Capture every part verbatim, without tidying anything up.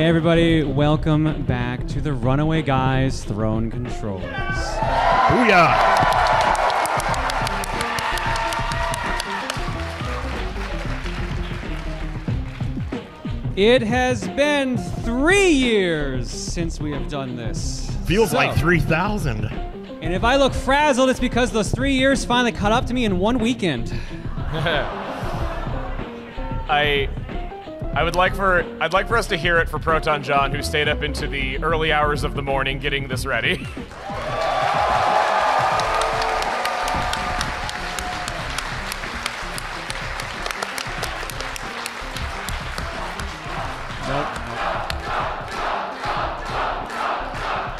Hey everybody, welcome back to the Runaway Guys Thrown Controllers. Booyah! It has been three years since we have done this. Feels so, like three thousand. And if I look frazzled, it's because those three years finally caught up to me in one weekend. I... I would like for I'd like for us to hear it for ProtonJon, who stayed up into the early hours of the morning getting this ready. Nope.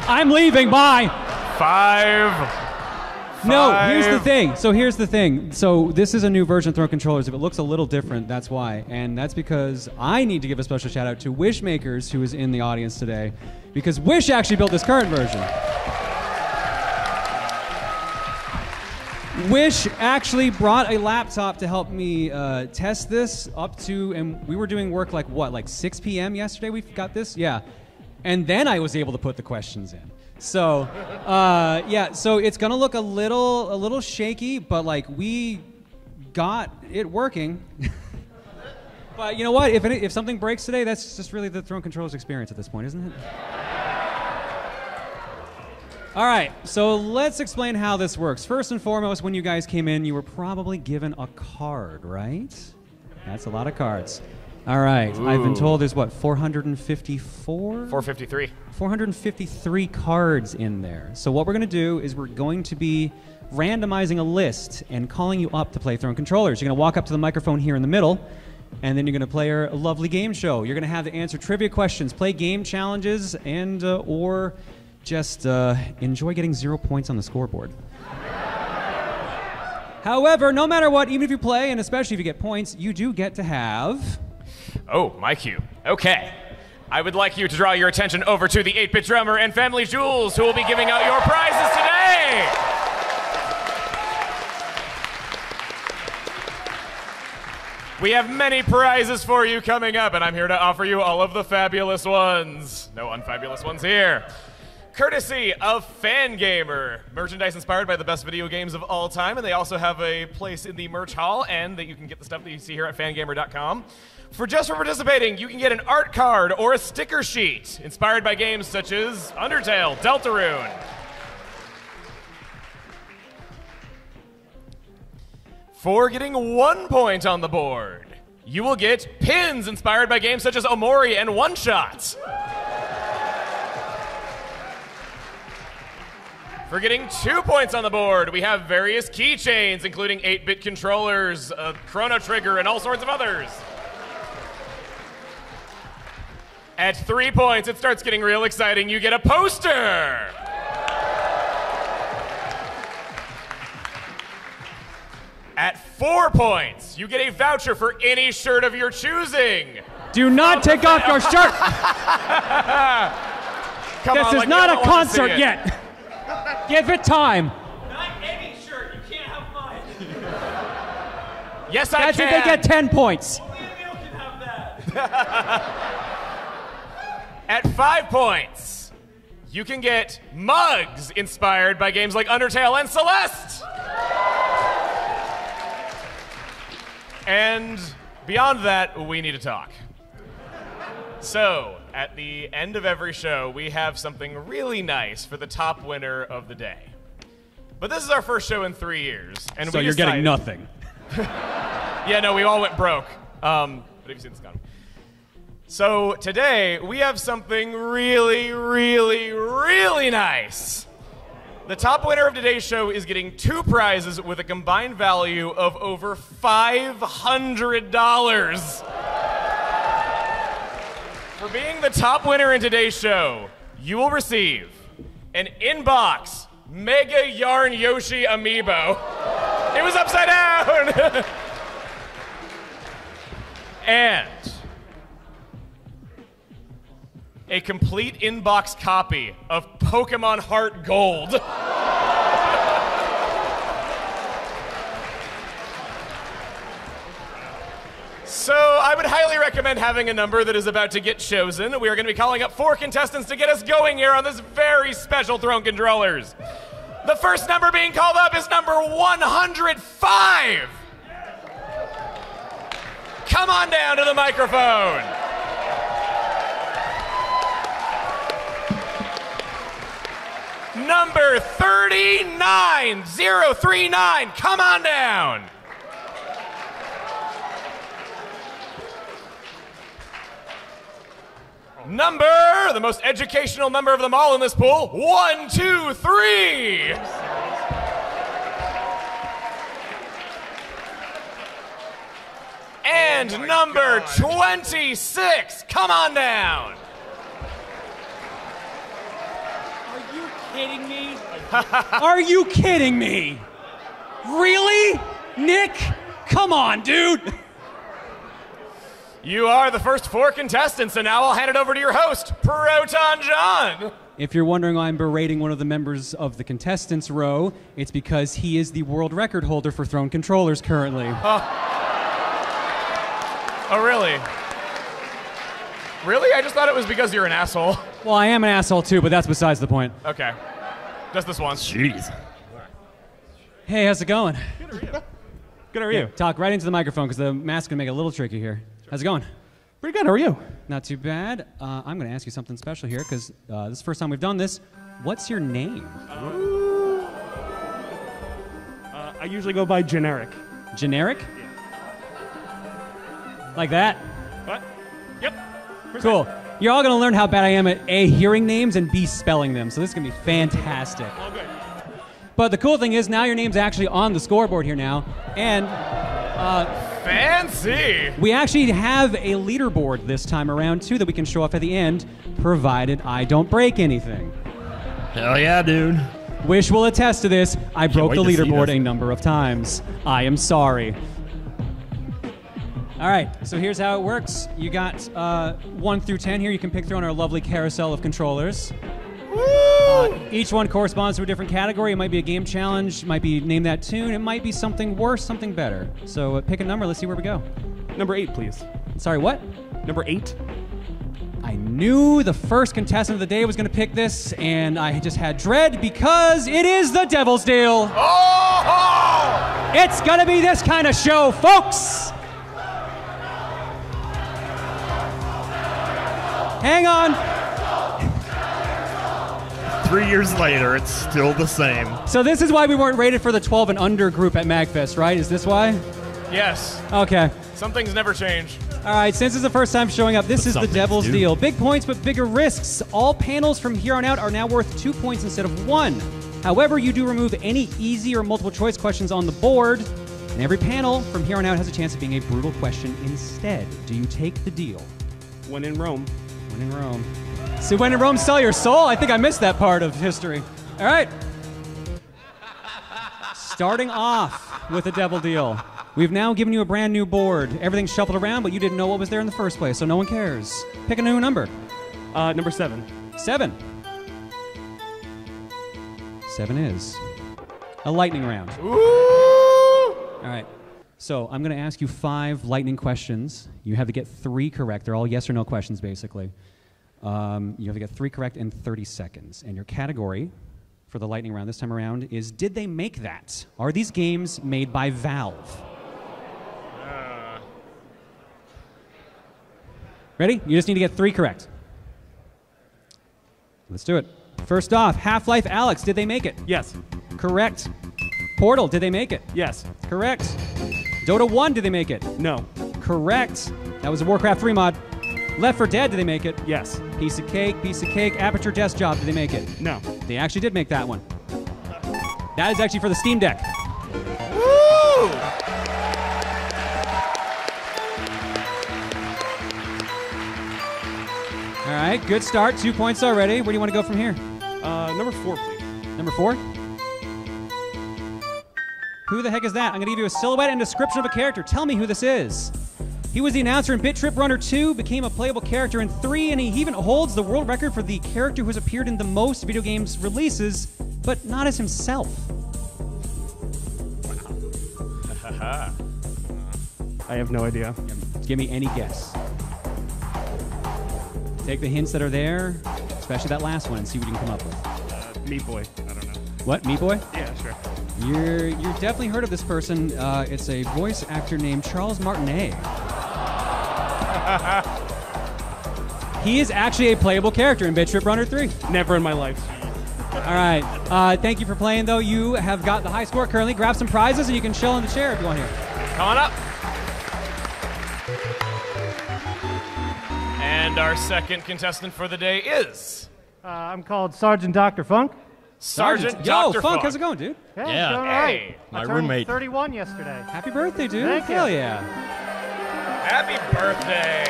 I'm leaving. Bye. Five. Five. No, here's the thing. So here's the thing. So this is a new version of Thrown Controllers. If it looks a little different, that's why. And that's because I need to give a special shout out to Wishmakers, who is in the audience today, because Wish actually built this current version. Wish actually brought a laptop to help me uh, test this up to, and we were doing work like what, like six p m yesterday we got this? Yeah. And then I was able to put the questions in. So, uh, yeah, so it's gonna look a little, a little shaky, but like we got it working. But you know what? If it, if something breaks today, that's just really the Thrown Controllers experience at this point, isn't it? All right, so let's explain how this works. First and foremost, when you guys came in, you were probably given a card, right? That's a lot of cards. All right, ooh. I've been told there's what, four hundred fifty-four? four fifty-three. four hundred fifty-three cards in there. So what we're gonna do is we're going to be randomizing a list and calling you up to play Thrown Controllers. You're gonna walk up to the microphone here in the middle, and then you're gonna play our lovely game show. You're gonna have to answer trivia questions, play game challenges, and uh, or just uh, enjoy getting zero points on the scoreboard. However, no matter what, even if you play, and especially if you get points, you do get to have... Oh, my cue. Okay. I would like you to draw your attention over to the eight-bit drummer and Family Jules, who will be giving out your prizes today. We have many prizes for you coming up, and I'm here to offer you all of the fabulous ones. No unfabulous ones here. Courtesy of Fangamer, merchandise inspired by the best video games of all time, and they also have a place in the merch hall, and that you can get the stuff that you see here at fangamer dot com. For just for participating, you can get an art card or a sticker sheet inspired by games such as Undertale, Deltarune. For getting one point on the board, you will get pins inspired by games such as Omori and One Shot. For getting two points on the board, we have various keychains, including eight-bit controllers, uh, Chrono Trigger, and all sorts of others. At three points, it starts getting real exciting. You get a poster. At four points, you get a voucher for any shirt of your choosing. Do not take off your shirt. Come this on, is like, not a concert yet. Give it time. Not any shirt. You can't have mine. Yes, I That's can. That's if they get ten points. Only Emil can have that. At five points, you can get mugs inspired by games like Undertale and Celeste. And beyond that, we need to talk. So, at the end of every show, we have something really nice for the top winner of the day. But this is our first show in three years. And so we you're decided... getting nothing. Yeah, no, we all went broke. Um, but if you've seen this comment. So today, we have something really, really, really nice. The top winner of today's show is getting two prizes with a combined value of over five hundred dollars. For being the top winner in today's show, you will receive an inbox Mega Yarn Yoshi amiibo. It was upside down! And a complete inbox copy of Pokémon Heart Gold. So I would highly recommend having a number that is about to get chosen. We are going to be calling up four contestants to get us going here on this very special Thrown Controllers. The first number being called up is number one hundred five. Come on down to the microphone. Number three nine zero three nine, come on down. Number, the most educational number of them all in this pool, one, two, three. And oh number God. twenty-six, come on down. Are you kidding me? Are you kidding me? Really? Nick? Come on, dude. You are the first four contestants, and now I'll hand it over to your host, ProtonJon. If you're wondering why I'm berating one of the members of the contestants row, it's because he is the world record holder for Thrown Controllers currently. Oh. Oh, really? Really? I just thought it was because you're an asshole. Well, I am an asshole too, but that's besides the point. Okay. Just this one. Jeez. Hey, how's it going? Good, how are you? Good, how are you? Yeah, talk right into the microphone, because the mask's going to make it a little tricky here. How's it going? Pretty good, how are you? Not too bad. Uh, I'm gonna ask you something special here, because uh, this is the first time we've done this. What's your name? Uh, uh, I usually go by generic. Generic? Yeah. Like that? What? Yep. First cool. Time. You're all gonna learn how bad I am at A, hearing names, and B, spelling them, so this is gonna be fantastic. All good. But the cool thing is, now your name's actually on the scoreboard here now, and uh, fancy! We actually have a leaderboard this time around, too, that we can show off at the end, provided I don't break anything. Hell yeah, dude. Wish will attest to this. I broke the leaderboard a number of times. I am sorry. All right, so here's how it works. You got uh, one through ten here. You can pick through on our lovely carousel of controllers. Woo! Uh, each one corresponds to a different category. It might be a game challenge, it might be name that tune, it might be something worse, something better. So uh, pick a number, let's see where we go. Number eight, please. Sorry, what? Number eight. I knew the first contestant of the day was gonna pick this, and I just had dread because it is the Devil's Deal. Oh! It's gonna be this kind of show, folks! Hang on. Three years later, it's still the same. So this is why we weren't rated for the twelve and under group at MAGFest, right? Is this why? Yes. Okay. Some things never change. All right, since it's the first time showing up, this but is the Devil's do. Deal. Big points, but bigger risks. All panels from here on out are now worth two points instead of one. However, you do remove any easy or multiple choice questions on the board, and every panel from here on out has a chance of being a brutal question instead. Do you take the deal? When in Rome. When in Rome. So when in Rome, sell your soul? I think I missed that part of history. All right. Starting off with a Devil Deal. We've now given you a brand new board. Everything's shuffled around, but you didn't know what was there in the first place, so no one cares. Pick a new number. Uh, number seven. Seven. Seven is a lightning round. Ooh! All right. So I'm going to ask you five lightning questions. You have to get three correct. They're all yes or no questions, basically. Um, you have to get three correct in thirty seconds. And your category for the lightning round this time around is, did they make that? Are these games made by Valve? Uh. Ready? You just need to get three correct. Let's do it. First off, Half-Life Alyx, did they make it? Yes. Correct. Portal, did they make it? Yes. Correct. Dota one, did they make it? No. Correct. That was a Warcraft three mod. Left for Dead, did they make it? Yes. Piece of cake, piece of cake. Aperture Desk Job, did they make it? No. They actually did make that one. That is actually for the Steam Deck. Woo! All right, good start. Two points already. Where do you want to go from here? Uh, number four, please. Number four? Who the heck is that? I'm going to give you a silhouette and description of a character. Tell me who this is. He was the announcer in Bit Trip Runner two, became a playable character in three, and he even holds the world record for the character who has appeared in the most video games releases, but not as himself. Wow. I have no idea. Give me any guess. Take the hints that are there, especially that last one, and see what you can come up with. Uh, Meat Boy. I don't know. What? Meat Boy? Yeah, sure. You're, you've definitely heard of this person. Uh, it's a voice actor named Charles Martinet. He is actually a playable character in Bitch Trip Runner three. Never in my life. All right. Uh, thank you for playing, though. You have got the high score currently. Grab some prizes, and you can chill in the chair if you want here. Come on up. And our second contestant for the day is... Uh, I'm called Sergeant Doctor Funk. Sergeant, Sergeant Doctor Yo, Funk, Funk, how's it going, dude? Yeah, yeah. It's going all right. Hey, my I turned roommate. thirty-one yesterday. Happy birthday, dude. Thank Hell you. yeah. Happy birthday.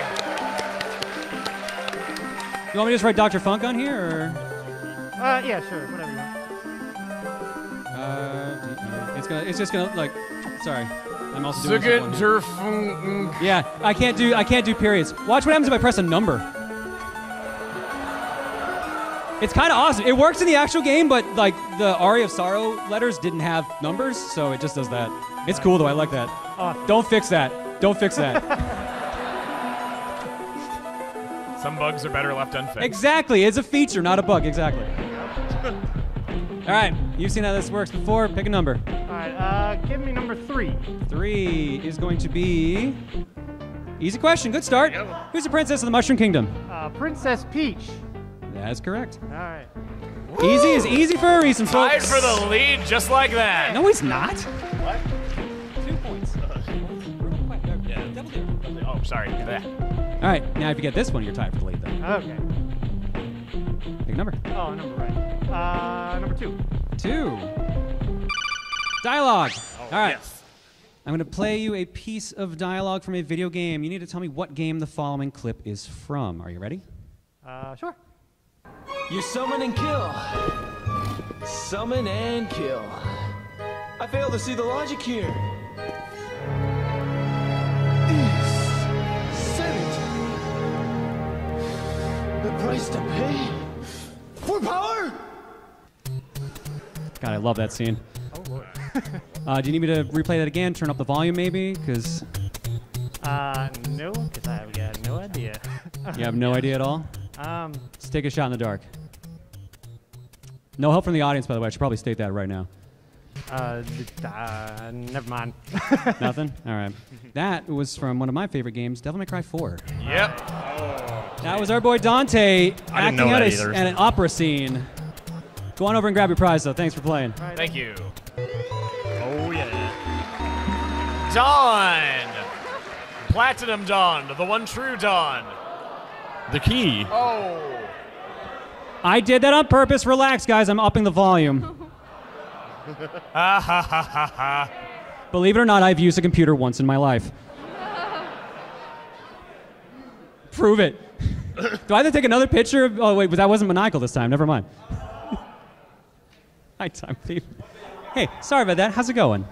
You want me to just write Doctor Funk on here, or? Uh, yeah, sure, whatever you want. Uh, it's gonna, it's just gonna like, sorry, I'm also doing Doctor Funk. Yeah, I can't do, I can't do periods. Watch what happens if I press a number. It's kind of awesome. It works in the actual game, but like the Aria of Sorrow letters didn't have numbers, so it just does that. It's cool though. I like that. Uh, Don't fix that. Don't fix that. Some bugs are better left unfixed. Exactly. It's a feature, not a bug. Exactly. All right. You've seen how this works before. Pick a number. All right. Uh, give me number three. Three is going to be easy question. Good start. Who's the princess of the Mushroom Kingdom? Uh, Princess Peach. That's correct. All right. Woo! Easy is easy for a reason, folks. Tied for the lead just like that. No, he's not. What? Two points. Uh, yeah. Double dip. Oh, sorry. Yeah. All right. Now, if you get this one, you're tied for the lead, though. Okay. Big number. Oh, number right. Uh, number two. Two. Dialogue. Oh, all right. Yes. I'm going to play you a piece of dialogue from a video game. You need to tell me what game the following clip is from. Are you ready? Uh, sure. You summon and kill. Summon and kill. I fail to see the logic here. Is Senate the price to pay for power? God, I love that scene. Oh, Lord. uh, do you need me to replay that again? Turn up the volume, maybe? Because. Uh, no, because I've got no idea. You have no idea at all? Um, Let's take a shot in the dark. No help from the audience, by the way. I should probably state that right now. Uh, uh never mind. Nothing? All right. That was from one of my favorite games, Devil May Cry four. Yep. Oh, that was our boy Dante I acting out a, at an opera scene. Go on over and grab your prize, though. Thanks for playing. Right. Thank you. Oh, yeah. Dawn. Platinum Dawn. The one true Dawn. The key. Oh. I did that on purpose. Relax, guys. I'm upping the volume. Believe it or not, I've used a computer once in my life. Prove it. Do I have to take another picture? Of, oh, wait, but that wasn't maniacal this time. Never mind. Hi, time thief. Hey, sorry about that. How's it going?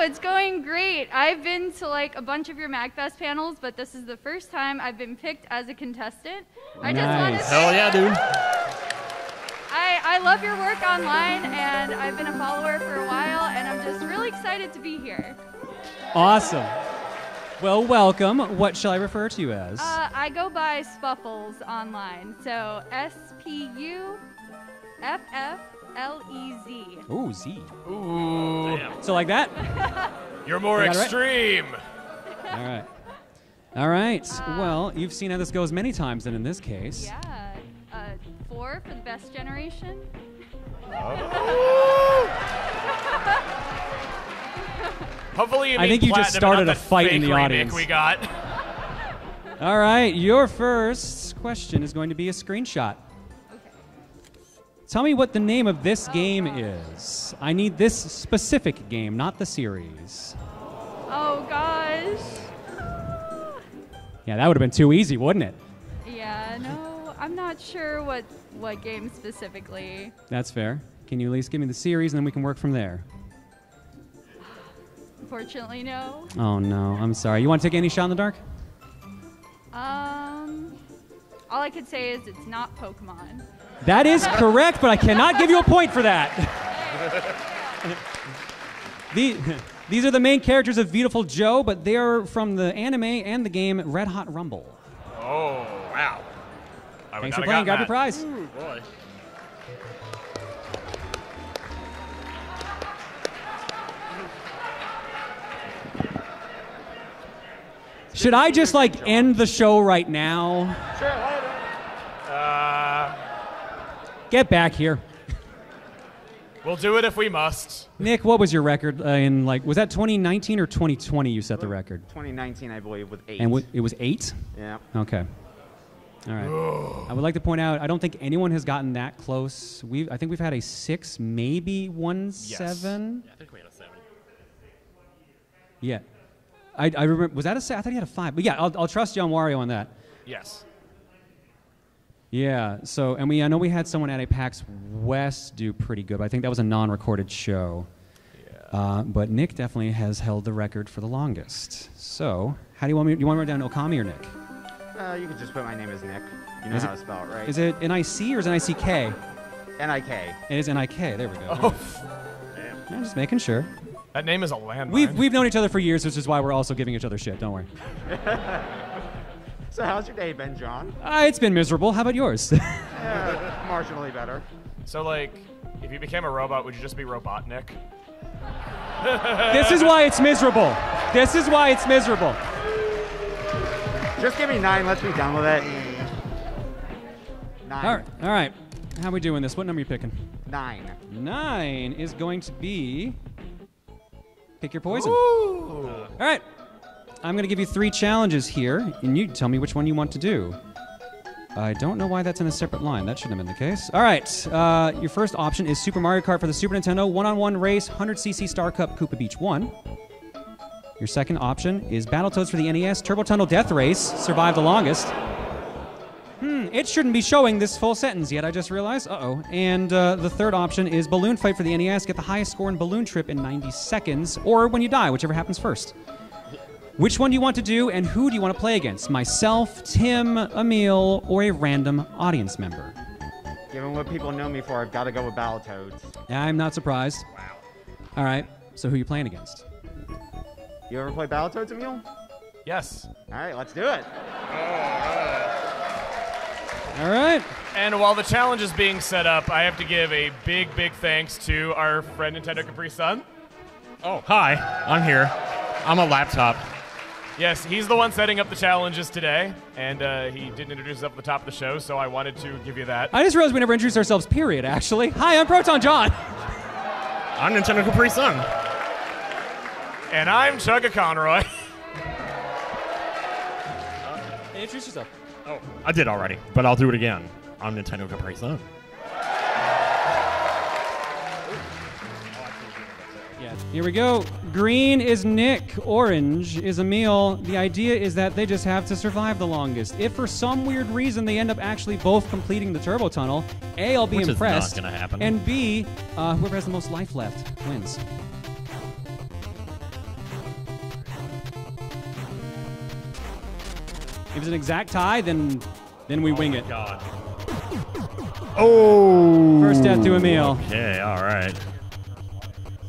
It's going great. I've been to like a bunch of your MAGFest panels, but this is the first time I've been picked as a contestant. I nice. just want to say, hell yeah, dude. I, I love your work online, and I've been a follower for a while, and I'm just really excited to be here. Awesome. Well, welcome. What shall I refer to you as? Uh, I go by Spuffles online, so S P U F F. L E Z. Ooh, Z. Ooh. Damn. So like that? You're more you extreme. Right. All right. All right. Uh, well, you've seen how this goes many times, and in this case. Yeah. Uh, four for the best generation. Oh. Hopefully you I think you just started a fight in the audience. We got. All right. Your first question is going to be a screenshot. Tell me what the name of this oh, game God. is. I need this specific game, not the series. Oh, gosh. Yeah, that would have been too easy, wouldn't it? Yeah, no, I'm not sure what, what game specifically. That's fair. Can you at least give me the series, and then we can work from there? Unfortunately, no. Oh, no, I'm sorry. You want to take any shot in the dark? Um, all I could say is it's not Pokemon. That is correct, but I cannot give you a point for that. the, These are the main characters of Beautiful Joe, but they are from the anime and the game Red Hot Rumble. Oh, wow. I Thanks for playing. Grab that. Your prize. Ooh, boy. Should I just, like, end the show right now? Sure, later. Uh, Get back here. We'll do it if we must. Nick, what was your record uh, in, like, was that twenty nineteen or twenty twenty you set the record? twenty nineteen, I believe, with eight. And w it was eight? Yeah. Okay. All right. Ugh. I would like to point out, I don't think anyone has gotten that close. We've, I think we've had a six, maybe one yes. seven. Yeah, I think we had a seven. Yeah. I, I remember, was that a set? I thought he had a five. But yeah, I'll, I'll trust you on Wario on that. Yes. Yeah, so, and we, I know we had someone at a PAX West do pretty good, but I think that was a non-recorded show. Yeah. Uh, but Nick definitely has held the record for the longest. So, how do you want me, do you want me to write down Okami or Nick? Uh, you could just put my name as Nick. You know is how it, to spell it, right? Is it N I C or is it N I C K? N I K. It is N I K, there we go. Oh, damn. I'm just making sure. That name is a landmine. We've, we've known each other for years, which is why we're also giving each other shit. Don't worry. So how's your day been, John? Uh, it's been miserable. How about yours? Yeah, marginally better. So, like, if you became a robot, would you just be Robotnik? This is why it's miserable. This is why it's miserable. Just give me nine. Let's be done with it. Nine. All right. All right. How are we doing this? What number are you picking? Nine. Nine is going to be... Pick your poison. Ooh. All right. I'm going to give you three challenges here, and you tell me which one you want to do. I don't know why that's in a separate line. That shouldn't have been the case. All right. Uh, your first option is Super Mario Kart for the Super Nintendo, one-on-one race, one hundred C C Star Cup, Koopa Beach one. Your second option is Battletoads for the N E S, Turbo Tunnel Death Race, survive the longest. Hmm, it shouldn't be showing this full sentence yet, I just realized. Uh-oh. And uh, the third option is Balloon Fight for the N E S. Get the highest score in Balloon Trip in ninety seconds, or when you die, whichever happens first. Which one do you want to do, and who do you want to play against? Myself, Tim, Emil, or a random audience member? Given what people know me for, I've got to go with Battletoads. I'm not surprised. Wow. All right, so who are you playing against? You ever play Battletoads, Emil? Yes. All right, let's do it. All right. And while the challenge is being set up, I have to give a big, big thanks to our friend Nintendo Capri Sun. Oh, hi. I'm here. I'm a laptop. Yes, he's the one setting up the challenges today, and uh, he didn't introduce us up at the top of the show, so I wanted to give you that. I just realized we never introduced ourselves, period, actually. Hi, I'm ProtonJon. I'm Nintendo Capri Sun. And I'm Chugga Conroy. Hey, introduce yourself. Oh, I did already, but I'll do it again. I'm Nintendo Capri Sun. Yeah. Here we go. Green is Nick, orange is Emil. The idea is that they just have to survive the longest. If for some weird reason they end up actually both completing the turbo tunnel, A, I'll be Which impressed, is not gonna happen. And B, uh, whoever has the most life left wins. If it's an exact tie, then then we oh wing it. God. Oh! First death to Emil. Okay, all right.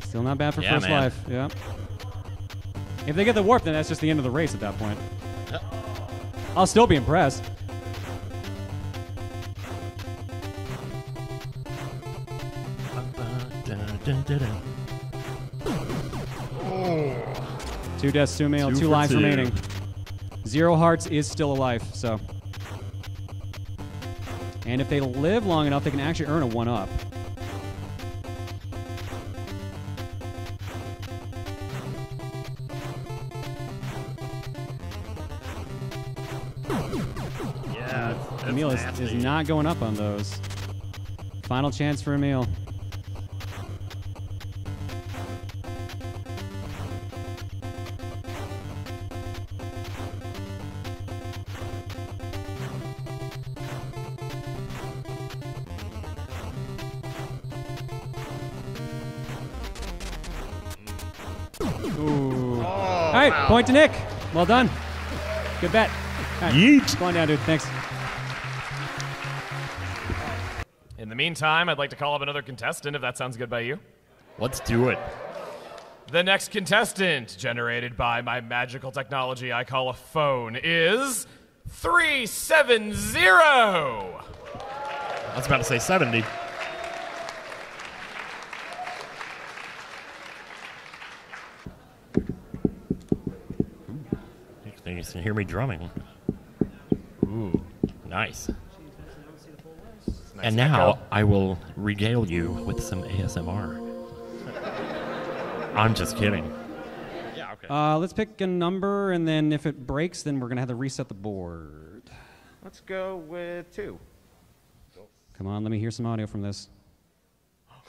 Still not bad for yeah, first man. life. Yeah. If they get the warp, then that's just the end of the race at that point. Uh. I'll still be impressed. Oh. Two deaths to Emil. Two, two lives two. remaining. Zero hearts is still alive, so. And if they live long enough, they can actually earn a one-up. Yeah, that's Emil is, is not going up on those. Final chance for Emil. Point to Nick. Well done. Good bet. Right. Yeet. Go on down, dude. Thanks. In the meantime, I'd like to call up another contestant, if that sounds good by you. Let's do it. The next contestant, generated by my magical technology I call a phone, is three seven zero. I was about to say seventy. You can hear me drumming. Ooh, nice. Nice. And now I will regale you with some A S M R. I'm just kidding. Yeah, okay. Uh, let's pick a number, and then if it breaks, then we're going to have to reset the board. Let's go with two. Come on, let me hear some audio from this.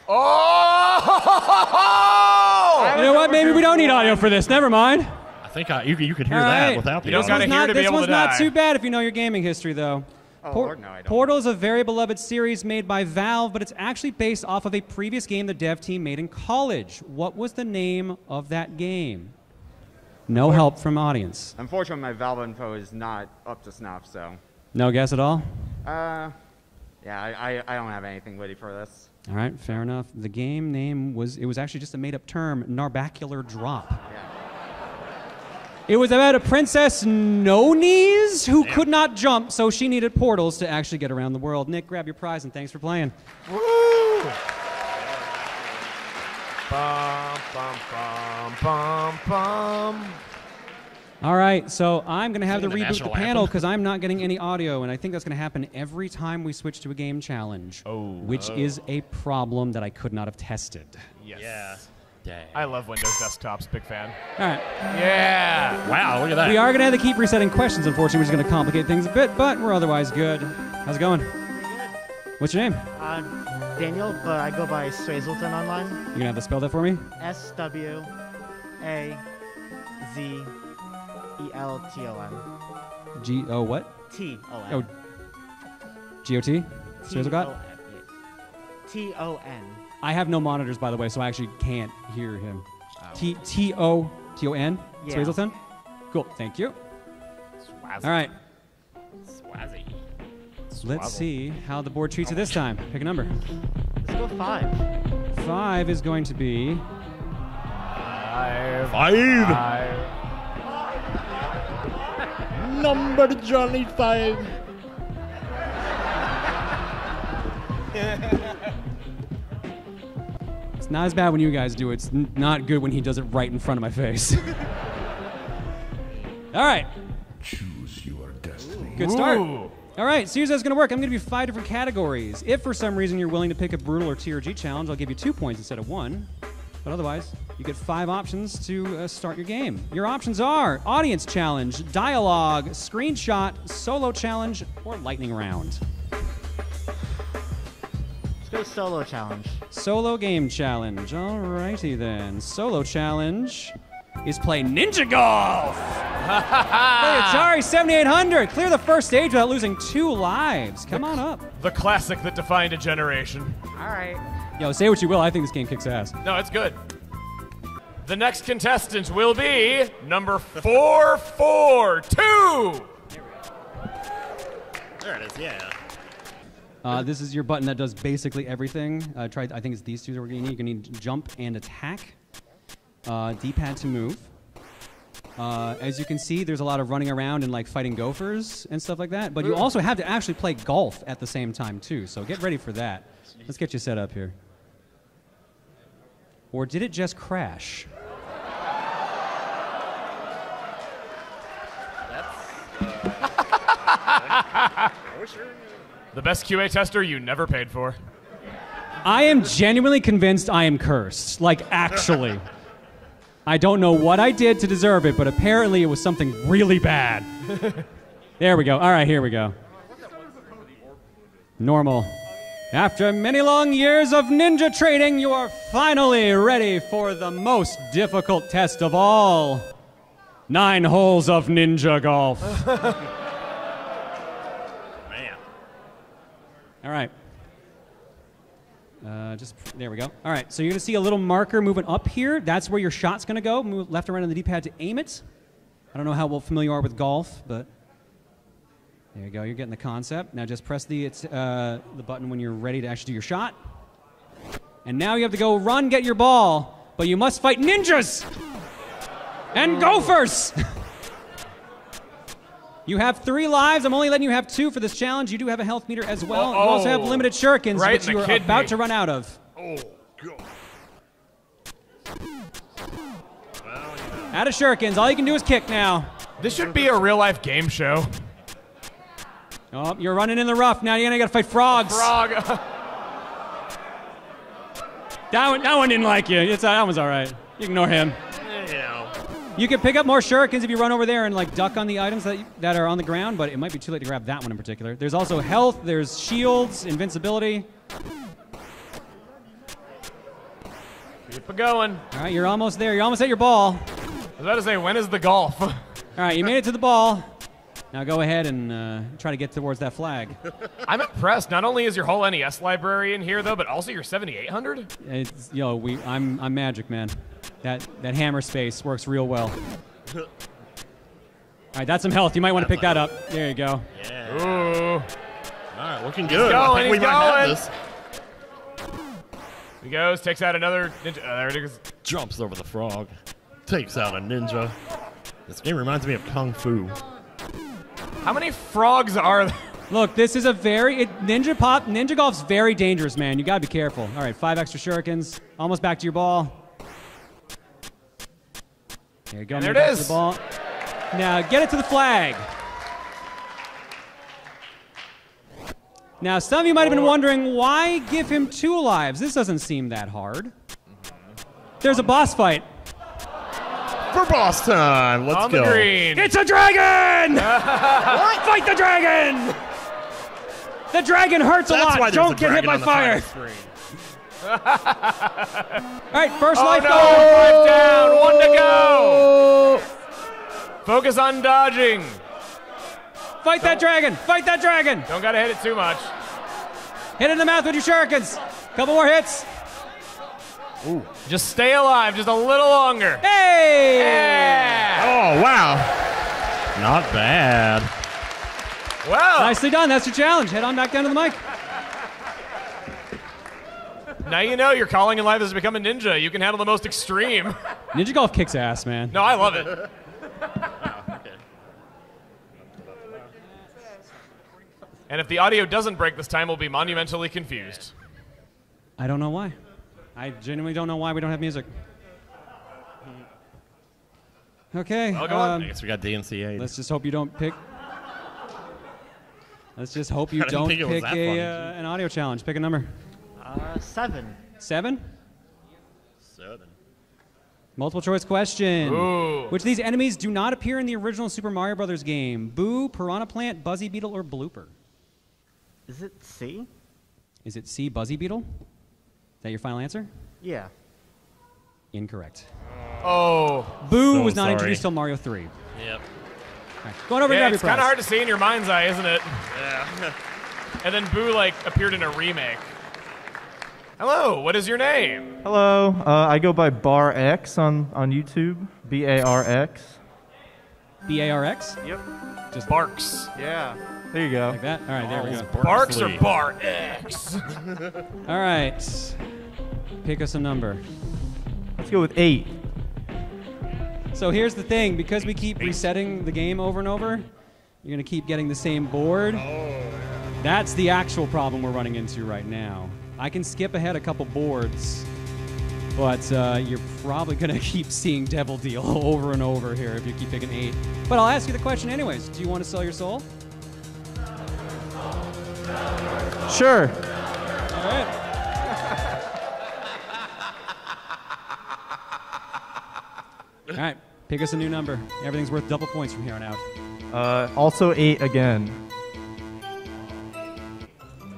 Oh! You know what? Maybe we don't need audio for this. Never mind. I think I, you, you could hear right. that without the audio. You don't got to This one's not die. too bad if you know your gaming history, though. Oh, Por Lord, no, I don't. Portal is a very beloved series made by Valve, but it's actually based off of a previous game the dev team made in college. What was the name of that game? No help from audience. Unfortunately, my Valve info is not up to snuff, so. No guess at all? Uh, yeah, I, I, I don't have anything ready for this. All right, fair enough. The game name was, it was actually just a made-up term, Narbacular Drop. Yeah. It was about a princess no-knees who Damn. could not jump, so she needed portals to actually get around the world. Nick, grab your prize, and thanks for playing. Woo! Bum, bum, bum, bum, bum. All right, so I'm going to have to reboot the panel because I'm not getting any audio, and I think that's going to happen every time we switch to a game challenge, oh, which oh. is a problem that I could not have tested. Yes. Yeah. Dang. I love Windows desktops, big fan. All right. Yeah. Wow, look at that. We are going to have to keep resetting questions, unfortunately, which is going to complicate things a bit, but we're otherwise good. How's it going? Pretty good. What's your name? I'm Daniel, but I go by Swazleton online. You're going to have to spell that for me? S W A Z E L T O N. G O what? T O N. Oh. G O T? Swazleton? T O N. I have no monitors, by the way, so I actually can't hear him. Oh. T T O T O N. Yeah. Swazelton. Cool. Thank you. Swazzy. All right. Swazzy. Swazzle. Let's see how the board treats you this time. Pick a number. Let's go five. Five is going to be. Five. Five. five. Number Johnny five. It's not as bad when you guys do it. It's n not good when he does it right in front of my face. All right. Choose your destiny. Good start. Ooh. All right, so here's how it's gonna work. I'm gonna give you five different categories. If for some reason you're willing to pick a brutal or T R G challenge, I'll give you two points instead of one. But otherwise, you get five options to uh, start your game. Your options are audience challenge, dialogue, screenshot, solo challenge, or lightning round. Let's go solo challenge. Solo game challenge. Alrighty then. Solo challenge is play Ninja Golf. Play Atari seventy-eight hundred. Clear the first stage without losing two lives. Come on up. The classic that defined a generation. Alright. Yo, say what you will. I think this game kicks ass. No, it's good. The next contestant will be number four four two. There we go. There it is, yeah. Uh, this is your button that does basically everything. Uh, try, I think it's these two that we're going to need. You're going to need jump and attack, uh, D-pad to move. Uh, as you can see, there's a lot of running around and like fighting gophers and stuff like that. But you also have to actually play golf at the same time too. So get ready for that. Let's get you set up here. Or did it just crash? That's. Uh, The best Q A tester you never paid for. I am genuinely convinced I am cursed. Like, actually. I don't know what I did to deserve it, but apparently it was something really bad. There we go. All right, here we go. Normal. After many long years of ninja training, you are finally ready for the most difficult test of all. Nine holes of ninja golf. All right. Uh, just there we go. All right. So you're gonna see a little marker moving up here. That's where your shot's gonna go. Move left and right on the D-pad to aim it. I don't know how well familiar you are with golf, but there you go. You're getting the concept. Now just press the it's, uh, the button when you're ready to actually do your shot. And now you have to go run, get your ball. but you must fight ninjas! And gophers! You have three lives. I'm only letting you have two for this challenge. You do have a health meter as well. Uh -oh. You also have limited shurikens, right which you are about me. to run out of. Oh, God. Well, yeah. Out of shurikens. All you can do is kick now. This should be a real-life game show. Oh, you're running in the rough now. You're going to got to fight frogs. Frog. That one, that one didn't like you. It's, that one's all right. You ignore him. You know. You can pick up more shurikens if you run over there and like duck on the items that, that are on the ground, but it might be too late to grab that one in particular. There's also health, there's shields, invincibility. Keep it going. All right, you're almost there. You're almost at your ball. I was about to say, when is the golf? All right, you made it to the ball. Now go ahead and uh, try to get towards that flag. I'm impressed. Not only is your whole N E S library in here, though, but also your seventy-eight hundred? It's, yo, we, I'm, I'm magic, man. That, that hammer space works real well. All right, that's some health. You might want to pick that up. There you go. Yeah. Ooh. All right, looking good. He's going, I think we might have this. He goes, takes out another ninja. Uh, there it is. Jumps over the frog. Takes out a ninja. This game reminds me of Kung Fu. How many frogs are there? Look, this is a very, it, Ninja Pop, Ninja Golf's very dangerous, man. You gotta be careful. All right, five extra shurikens. Almost back to your ball. There you go. There it is. The ball. Now get it to the flag. Now some of you might have been wondering why give him two lives. This doesn't seem that hard. There's a boss fight. For boss time. Let's On go. The green. It's a dragon. What? Fight the dragon. The dragon hurts That's a lot. Why Don't get hit by fire. All right, first oh life no. Five down, one to go. Focus on dodging. Fight Don't. that dragon, fight that dragon. Don't gotta hit it too much. Hit it in the mouth with your shurikens. Couple more hits. Ooh. Just stay alive, just a little longer. Hey! Yeah. Oh, wow. Not bad. Wow. Nicely done, that's your challenge. Head on back down to the mic. Now you know your calling in life is to become a ninja. You can handle the most extreme. Ninja Golf kicks ass, man. No, I love it. And if the audio doesn't break this time, we'll be monumentally confused. I don't know why. I genuinely don't know why we don't have music. Okay. Well, go um, on. I guess we got D M C A. Let's just hope you don't pick... Let's just hope you don't pick a, uh, an audio challenge. Pick a number. Uh, seven. Seven? Seven. Multiple choice question. Ooh. Which these enemies do not appear in the original Super Mario Brothers game? Boo, Piranha Plant, Buzzy Beetle, or Blooper? Is it C? Is it C, Buzzy Beetle? Is that your final answer? Yeah. Incorrect. Oh. Boo so was not sorry. introduced till Mario three. Yep. Right. Going over yeah, to grab your prize. It's kind of hard to see in your mind's eye, isn't it? Yeah. And then Boo, like, appeared in a remake. Hello, what is your name? Hello, uh, I go by Bar X on, on YouTube. B A R X. B A R X? Yep. Just Barks. Yeah. There you go. Like that? All right, there oh, we go. Barks or Bar X? All right. Pick us a number. Let's go with eight. So here's the thing. Because we keep eight. resetting the game over and over, you're going to keep getting the same board. Oh, yeah. That's the actual problem we're running into right now. I can skip ahead a couple boards, but uh, you're probably going to keep seeing Devil Deal over and over here if you keep picking eight. But I'll ask you the question anyways. Do you want to sell your soul? Sure. All right. All right. Pick us a new number. Everything's worth double points from here on out. Uh, also eight again.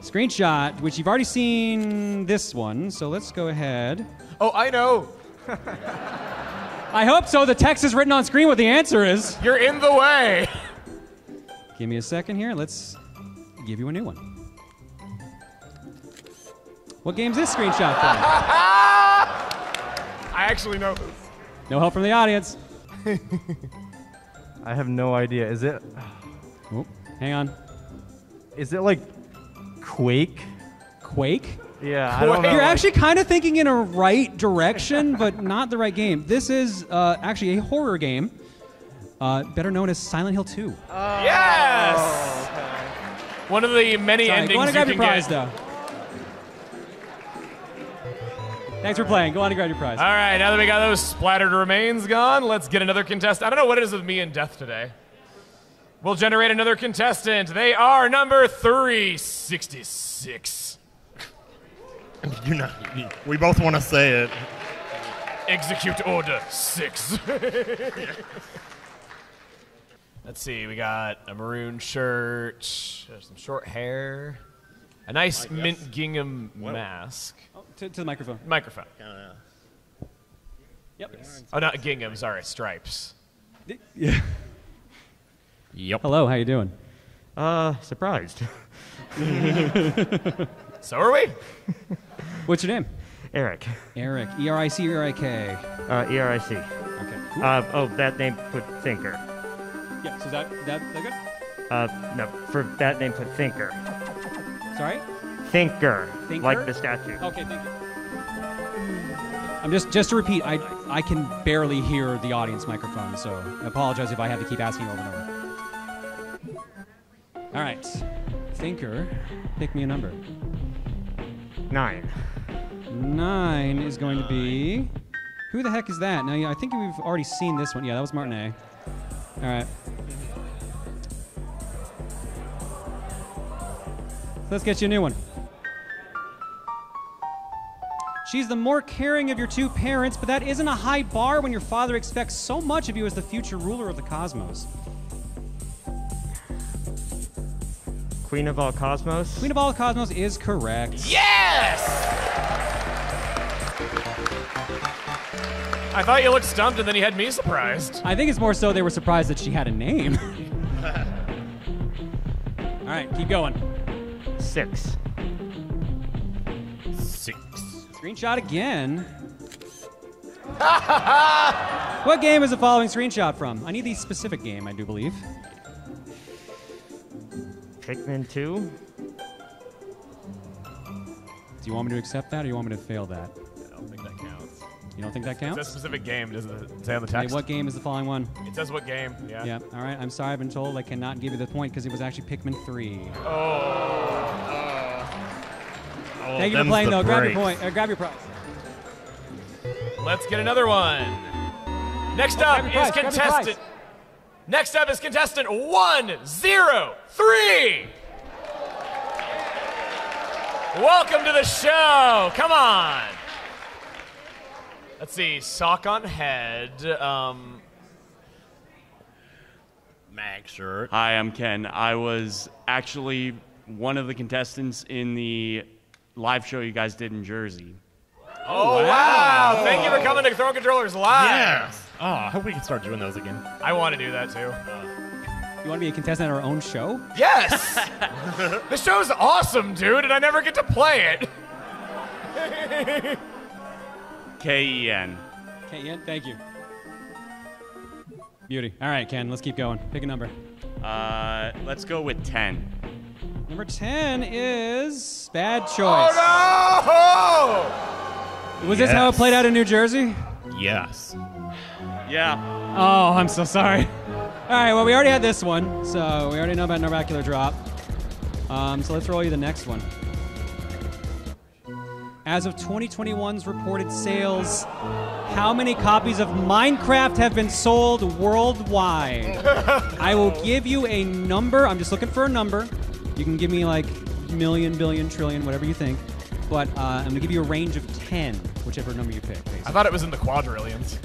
Screenshot, which you've already seen this one, so let's go ahead. Oh, I know. I hope so. The text is written on screen what the answer is. You're in the way. Give me a second here. Let's give you a new one. What game's this screenshot from? I actually know this. No help from the audience. I have no idea. Is it... Oh, hang on. Is it like... Quake? Quake? Yeah, I don't know. You're actually kind of thinking in a right direction, but not the right game. This is uh, actually a horror game, uh, better known as Silent Hill two. Oh. Yes! Oh, okay. One of the many Sorry, endings go on and grab you your prize, get. Though. Thanks for playing. Go on and grab your prize. All right, now that we got those splattered remains gone, let's get another contestant. I don't know what it is with me and death today. We'll generate another contestant. They are number three sixty-six. You're not, you, we both want to say it. Execute order six. Let's see, we got a maroon shirt, some short hair, a nice mint gingham well. mask. To, to the microphone. Microphone. Uh, yep. Oh, not gingham, sorry, stripes. Yeah. Yep. Hello, how you doing? Uh, surprised. So are we. What's your name? Eric. Eric. E R I C or E R I K? Uh, E R I C. Okay. Cool. Uh, oh, that name put thinker. Yeah, so is that, that, that good? Uh, no, for that name put thinker. Sorry? Thinker, thinker, like the statue. Okay, thank you. I'm just just to repeat, I I can barely hear the audience microphone, so I apologize if I have to keep asking over and over. All right, Thinker, pick me a number. Nine. Nine is going to be. Who the heck is that? Now yeah, I think we've already seen this one. Yeah, that was Martinet. All right. Let's get you a new one. She's the more caring of your two parents, but that isn't a high bar when your father expects so much of you as the future ruler of the cosmos. Queen of all cosmos? Queen of all cosmos is correct. Yes! I thought you looked stumped and then you had me surprised. I think it's more so they were surprised that she had a name. All right, keep going. Six. Six. Screenshot again. What game is the following screenshot from? I need the specific game, I do believe. Pikmin two. Do you want me to accept that or you want me to fail that? I don't think that counts. You don't think that counts? It's a specific game, doesn't it say on the text? Hey, what game is the following one? It says what game, yeah. Yeah, all right, I'm sorry, I've been told I cannot give you the point because it was actually Pikmin three. Oh. Oh, thank you for playing, though. Grab your point. Uh, grab your prize. Let's get another one. Next oh, up is contestant. Next up is contestant one zero three. Welcome to the show. Come on. Let's see. Sock on head. Um, Mag shirt. Hi, I'm Ken. I was actually one of the contestants in the live show you guys did in Jersey. Oh, wow. wow. Thank you for coming to Thrown Controllers Live. Yes. Oh, I hope we can start doing those again. I want to do that, too. Uh, you want to be a contestant on our own show? Yes. This show's awesome, dude, and I never get to play it. K E N. K E N, thank you. Beauty. All right, Ken, let's keep going. Pick a number. Uh, let's go with ten. Number ten is bad choice. Oh, no! Was yes. this how it played out in New Jersey? Yes. Yeah. Oh, I'm so sorry. All right, well, we already had this one, so we already know about Narbacular Drop. Um, so let's roll you the next one. As of twenty twenty-one's reported sales, how many copies of Minecraft have been sold worldwide? I will give you a number. I'm just looking for a number. You can give me like million, billion, trillion, whatever you think. But uh, I'm gonna give you a range of ten, whichever number you pick, basically. I thought it was in the quadrillions.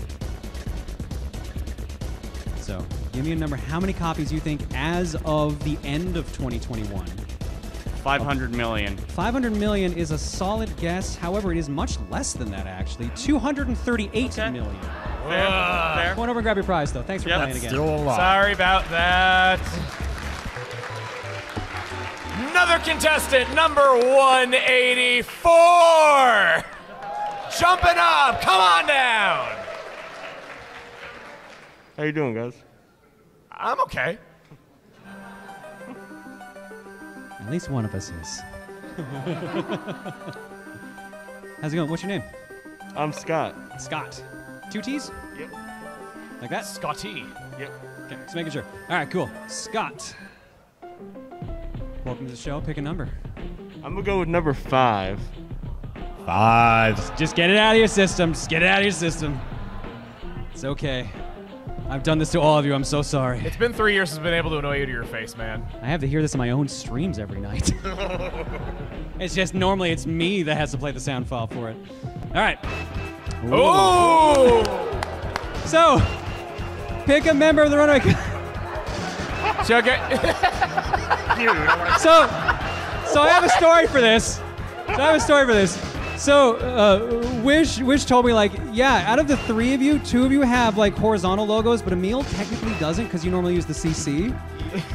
So give me a number. How many copies you think as of the end of twenty twenty-one? five hundred million. five hundred million is a solid guess. However, it is much less than that, actually. two hundred thirty-eight okay. million. Fair. Fair. Go on over and grab your prize, though. Thanks for yep. playing again. Still a lot. Sorry about that. Another contestant, number one eighty-four. Jumping up, come on down. How you doing, guys? I'm okay. At least one of us is. How's it going? What's your name? I'm Scott. Scott. Two T's? Yep. Like that? Scotty. Yep. Okay, just making sure. All right, cool. Scott. Welcome to the show. Pick a number. I'm going to go with number five. Five. Just, just get it out of your system. Just get it out of your system. It's okay. I've done this to all of you. I'm so sorry. It's been three years since I've been able to annoy you to your face, man. I have to hear this in my own streams every night. It's just normally it's me that has to play the sound file for it. All right. Oh! So, pick a member of the Runaway. Chugga. So, so I have a story for this. So I have a story for this. So, uh, Wish, Wish told me, like, yeah, out of the three of you, two of you have, like, horizontal logos, but Emil technically doesn't because you normally use the C C.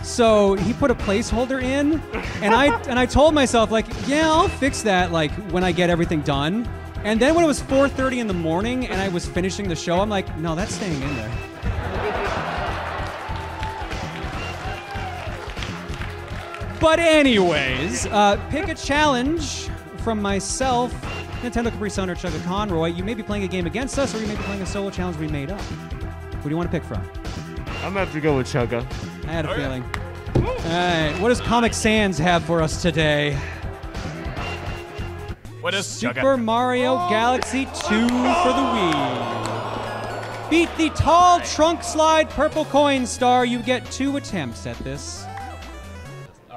So he put a placeholder in, and I, and I told myself, like, yeah, I'll fix that, like, when I get everything done. And then when it was four thirty in the morning and I was finishing the show, I'm like, no, that's staying in there. But anyways, uh, pick a challenge from myself, Nintendo Capri Sun, or Chugga Conroy. You may be playing a game against us, or you may be playing a solo challenge we made up. What do you want to pick from? I'm going to have to go with Chugga. I had a oh, feeling. Yeah. All right, what does Comic Sans have for us today? What is Super Chugga? Mario oh. Galaxy two oh. for the Wii. Beat the tall trunk slide purple coin star. You get two attempts at this.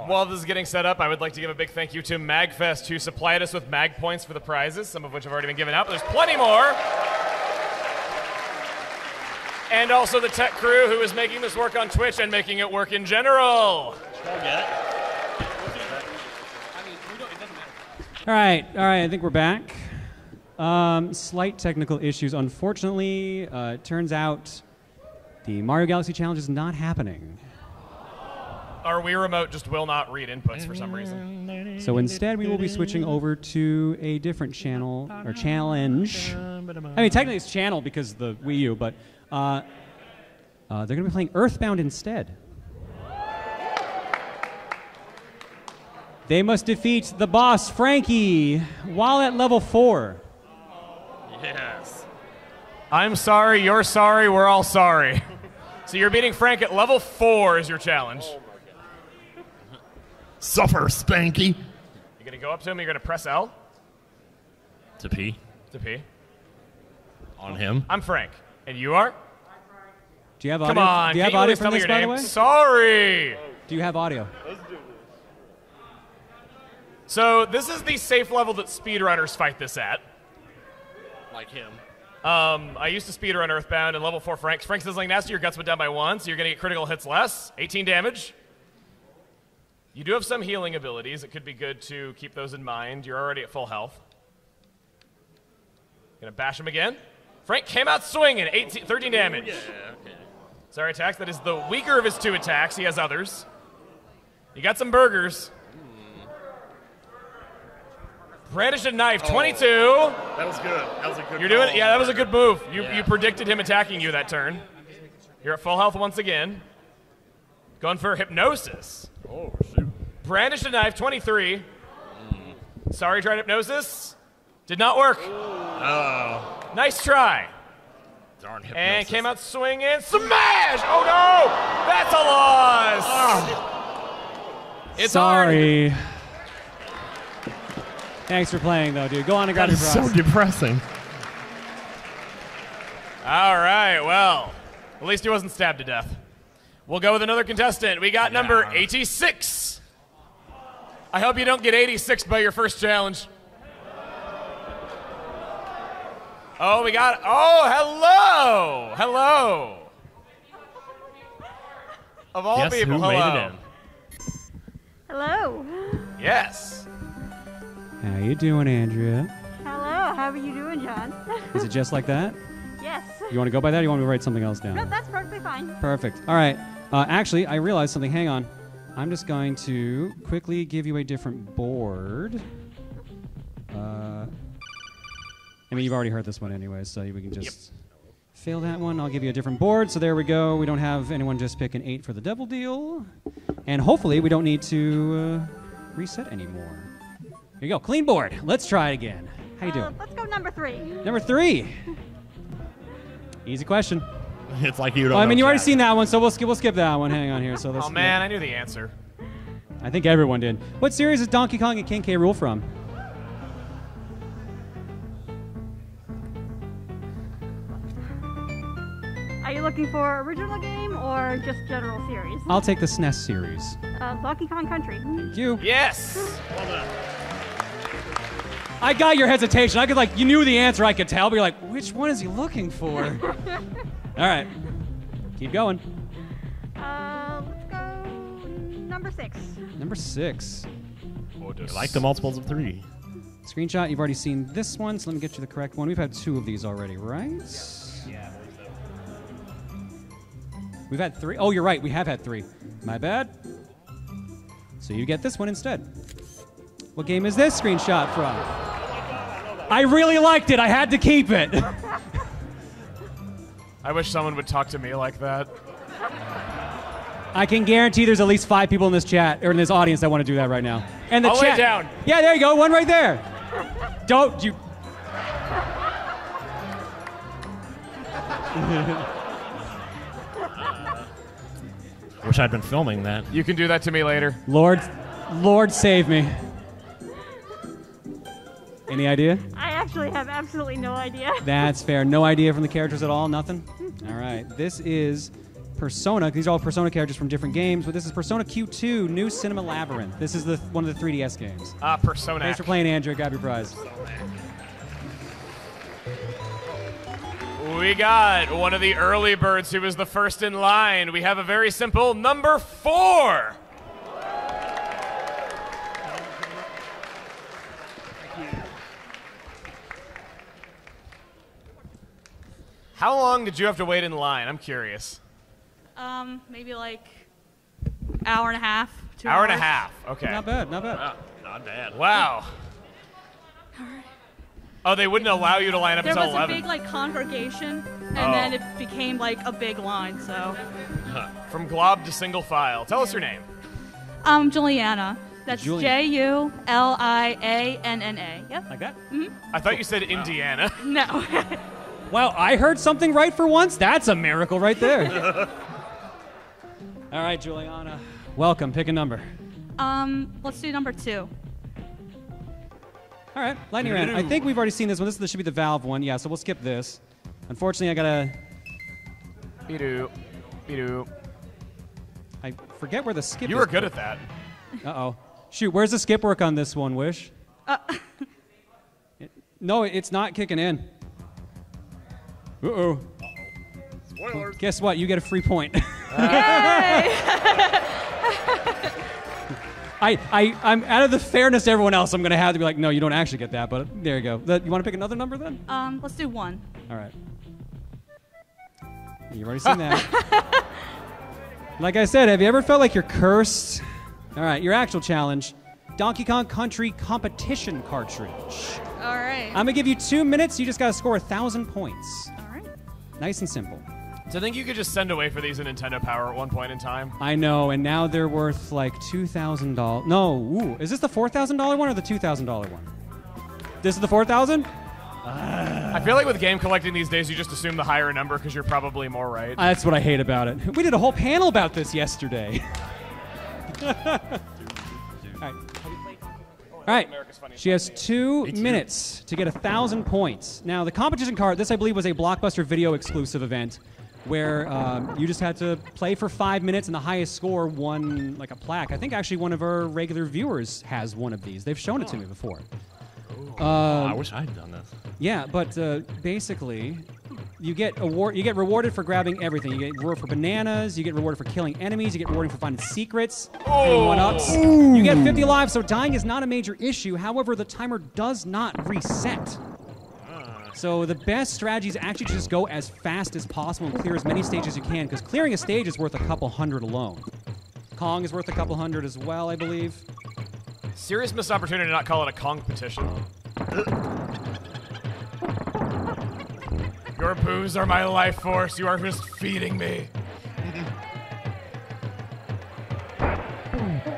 While this is getting set up, I would like to give a big thank you to MAGFest, who supplied us with mag points for the prizes, some of which have already been given out, but there's plenty more. And also the tech crew, who is making this work on Twitch and making it work in general. All right, all right, I think we're back. Um, slight technical issues, unfortunately. Uh, it turns out the Mario Galaxy Challenge is not happening. Our Wii remote just will not read inputs for some reason. So instead, we will be switching over to a different channel, or challenge. I mean, technically it's channel because of the Wii U, but uh, uh, they're going to be playing Earthbound instead. They must defeat the boss, Frankie, while at level four. Yes. I'm sorry, you're sorry, we're all sorry. So you're beating Frank at level four is your challenge. Suffer, Spanky. You're going to go up to him, you're going to press L. To P. To P. On him. I'm Frank. And you are? Do you have audio? Come on. Do you have audio from this, by the way? Sorry. Do you have audio? Let's do this. So this is the safe level that speedrunners fight this at. Like him. Um, I used to speedrun Earthbound and level four Frank. Frank's Sizzling Nasty, your guts went down by one, so you're going to get critical hits less. eighteen damage. You do have some healing abilities. It could be good to keep those in mind. You're already at full health. Gonna bash him again. Frank came out swinging. eighteen, thirteen damage. Yeah, okay. Sorry, attacks. That is the weaker of his two attacks. He has others. You got some burgers. Mm. Brandish a knife. Oh, twenty-two. That was good. That was a good. You're doing it. Yeah, that was a good move. You yeah. you predicted him attacking you that turn. You're at full health once again. Going for hypnosis. Oh, shoot. Brandished a knife, twenty-three. Mm. Sorry, tried hypnosis. Did not work. Oh. Nice try. Darn hypnosis. And came out swinging. Smash! Oh, no! That's a loss! Oh. It's Sorry. Hard. Thanks for playing, though, dude. Go on and grab your prize. That is so depressing. All right, well, at least he wasn't stabbed to death. We'll go with another contestant. We got number eighty-six. I hope you don't get eighty-sixed by your first challenge. Oh, we got, oh, hello, hello. Of all Guess people, who hello. Made it in. Hello. Yes. How you doing, Andrea? Hello, how are you doing, John? Is it just like that? Yes. You want to go by that or you want me to write something else down? No, that's perfectly fine. Perfect, all right. Uh, actually, I realized something. Hang on. I'm just going to quickly give you a different board. Uh, I mean, you've already heard this one anyway, so we can just yep. fail that one. I'll give you a different board. So there we go. We don't have anyone just pick an eight for the double deal. And hopefully we don't need to uh, reset anymore. you go. Clean board. Let's try it again. How you doing? Uh, let's go number three. Number three. Easy question. It's like you don't. Well, I mean, you already seen that one, so we'll skip. We'll skip that one. Hang on here. So let's. Oh man, I knew the answer. I think everyone did. What series is Donkey Kong and King K. Rool from? Are you looking for original game or just general series? I'll take the S N E S series. Uh, Donkey Kong Country. Thank you. Yes. Well done. I got your hesitation. I could like, you knew the answer. I could tell, but you're like, which one is he looking for? All right, keep going. Uh, let's go number six. Number six. Oh, you like the multiples of three. Screenshot. You've already seen this one, so let me get you the correct one. We've had two of these already, right? Yeah. yeah. We've had three. Oh, you're right. We have had three. My bad. So you get this one instead. What game is this screenshot from? I really liked it. I had to keep it. I wish someone would talk to me like that. I can guarantee there's at least five people in this chat or in this audience that want to do that right now. And the All chat. Way down. Yeah, there you go. One right there. Don't you. Wish I'd been filming that. You can do that to me later. Lord, Lord save me. Any idea? I actually have absolutely no idea. That's fair. No idea from the characters at all? Nothing? All right. This is Persona. These are all Persona characters from different games, but this is Persona Q two, New Cinema Labyrinth. This is the one of the three D S games. Ah, uh, Persona. Thanks for playing, Andrew. Grab your prize. We got one of the early birds who was the first in line. We have a very simple number four. How long did you have to wait in line? I'm curious. Um, maybe like an hour and a half, two hour hours. and a half, okay. Not bad, not bad. Wow, not bad. Wow. All right. Oh, they wouldn't allow you to line up there until eleven. There was a big like congregation, and oh. then it became like a big line. So, huh. From glob to single file. Tell us your name. Um, Juliana. That's Julian. J U L I A N N A. Yep. Like that. Mm-hmm. I thought you said Indiana. No. Wow, I heard something right for once. That's a miracle right there. All right, Juliana. Welcome. Pick a number. Um, let's do number two. All right, lightning round. I think we've already seen this one. This, this should be the Valve one. Yeah, so we'll skip this. Unfortunately, I gotta. Be-do. Be-do. I forget where the skip. You is. were good at that. Uh-oh. Shoot, where's the skip work on this one, Wish? Uh it, no, it's not kicking in. Uh oh. Uh-oh. Spoilers. Guess what? You get a free point. I, I, I'm out of the fairness to everyone else, I'm going to have to be like, no, you don't actually get that, but there you go. You want to pick another number then? Um, let's do one. All right. You've already seen that. Like I said, have you ever felt like you're cursed? All right, your actual challenge, Donkey Kong Country Competition Cartridge. All right. I'm going to give you two minutes. You just got to score one thousand points. All right. Nice and simple. So I think you could just send away for these in Nintendo Power at one point in time. I know, and now they're worth like two thousand dollars. No, ooh, is this the four thousand dollar one or the two thousand dollar one? This is the four thousand dollars? Uh, I feel like with game collecting these days, you just assume the higher number because you're probably more right. That's what I hate about it. We did a whole panel about this yesterday. All right. All right. She has two minutes to get one thousand points. Now, the competition card, this I believe was a Blockbuster Video exclusive event, where um, you just had to play for five minutes and the highest score won like a plaque. I think actually one of our regular viewers has one of these. They've shown it to me before. Um, I wish I had done this. Yeah, but uh, basically, you get award you get rewarded for grabbing everything. You get rewarded for bananas. You get rewarded for killing enemies. You get rewarded for finding secrets. Oh. one-ups. You get fifty lives, so dying is not a major issue. However, the timer does not reset. So the best strategy is actually to just go as fast as possible and clear as many stages as you can, because clearing a stage is worth a couple hundred alone. Kong is worth a couple hundred as well, I believe. Serious missed opportunity to not call it a Kong petition. Your boos are my life force. You are just feeding me.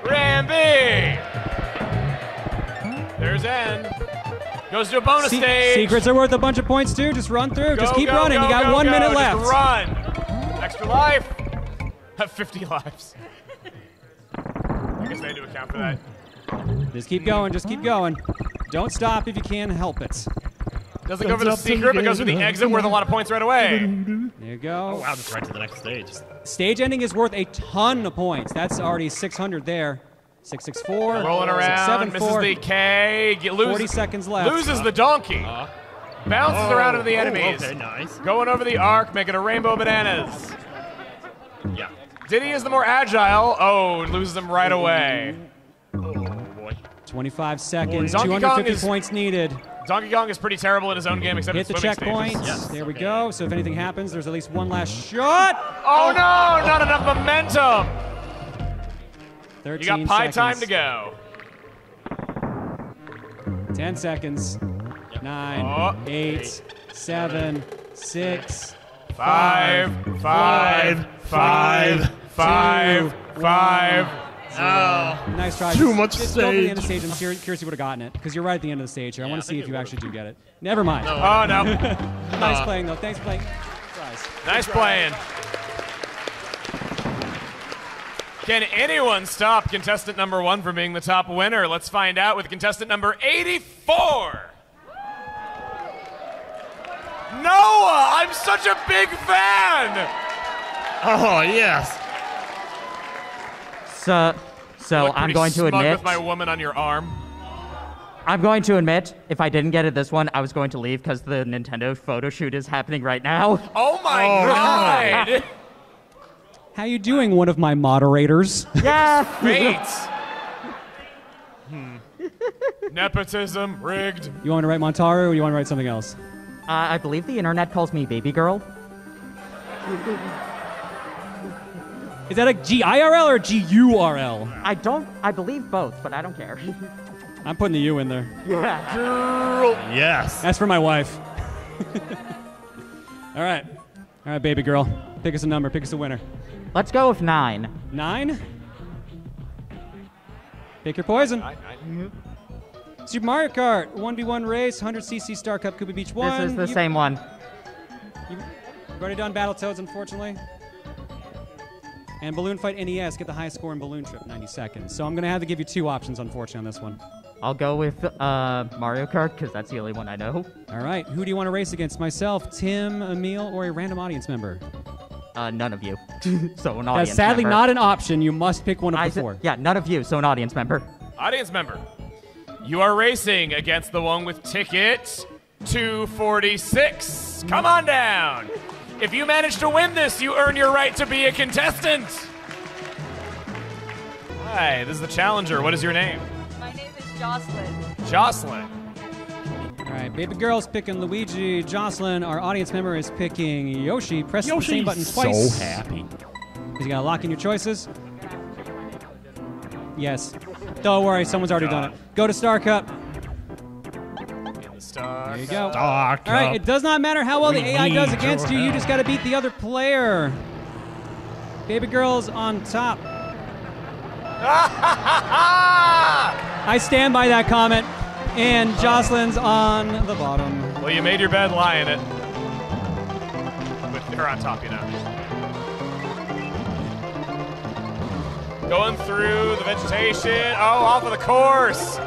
Rambi! There's N. Goes to a bonus Se stage. Secrets are worth a bunch of points too. Just run through. Go, Just keep go, running. Go, you got go, one go. minute left. Just run. Extra life. Have fifty lives. I guess they do account for that. Just keep going. Just keep going. Don't stop if you can help it. Doesn't go for the secret, but goes for the exit worth a lot of points right away. There you go. Oh, wow, just right to the next stage. Stage ending is worth a ton of points. That's already six hundred there. six six four. Rolling around. Six, seven, misses the K. Get, lose, forty seconds left. Loses the donkey. Uh, bounces oh, around into the enemies. Oh, okay, nice. Going over the arc, making a rainbow bananas. Yeah. Diddy is the more agile. Oh, loses them right away. Oh, boy. twenty-five seconds. Donkey two hundred fifty Kong is, points needed. Donkey Kong is pretty terrible in his own game, except hit the checkpoint. Yes, there okay. we go. So if anything happens, there's at least one last shot. Oh, oh. no! Not enough momentum. thirteen you got pie seconds. time to go. ten seconds. Yep. Nine, oh. eight, eight, seven, six, five, five, five, five, two, five. One. So, uh, nice try. Too much just stage. Go to the end of the stage. I'm curious you would have gotten it because you're right at the end of the stage here. I yeah, want to see if you actually do get it. Never mind. No. Oh no! Nice uh, playing though. Thanks for playing. Nice, nice playing. Can anyone stop contestant number one from being the top winner? Let's find out with contestant number eighty-four. Noah, I'm such a big fan. Oh yes. So, so I'm going to admit. With my woman on your arm. I'm going to admit, if I didn't get it this one, I was going to leave because the Nintendo photo shoot is happening right now. Oh my oh god! god. How you doing, one of my moderators? Yeah. Great. hmm. Nepotism rigged. You want to write Montaro, or you want to write something else? Uh, I believe the internet calls me baby girl. Is that a G I R L or a G U R L? I don't, I believe both, but I don't care. I'm putting the U in there. Yeah. Girl. Yes. That's for my wife. All right. All right, baby girl. Pick us a number. Pick us a winner. Let's go with nine. Nine? Pick your poison. Nine, nine. Super Mario Kart, one v one race, one hundred c c Star Cup, Koopa Beach one. This is the you, same one. You've already done Battletoads, unfortunately. And Balloon Fight N E S, get the highest score in Balloon Trip, ninety seconds. So I'm going to have to give you two options, unfortunately, on this one. I'll go with uh, Mario Kart, because that's the only one I know. All right. Who do you want to race against? Myself, Tim, Emil, or a random audience member? Uh, none of you. So an audience member. That's sadly member. not an option. You must pick one of I the four. Yeah, none of you, so an audience member. Audience member. You are racing against the one with ticket two forty-six. Come on down. If you manage to win this, you earn your right to be a contestant. Hi, this is the challenger. What is your name? My name is Jocelyn. Jocelyn. All right, baby girl's picking Luigi. Jocelyn, our audience member, is picking Yoshi. Press Yoshi's the same button twice. so happy. Because you got to lock in your choices. Yes. Don't worry, someone's already done it. Go to Star Cup. There you go. All right, it does not matter how well the A I does against you. You just got to beat the other player. Baby girl's on top. I stand by that comment. And Jocelyn's on the bottom. Well, you made your bed, lie in it. But they're on top, you know. Going through the vegetation. Oh, off of the course.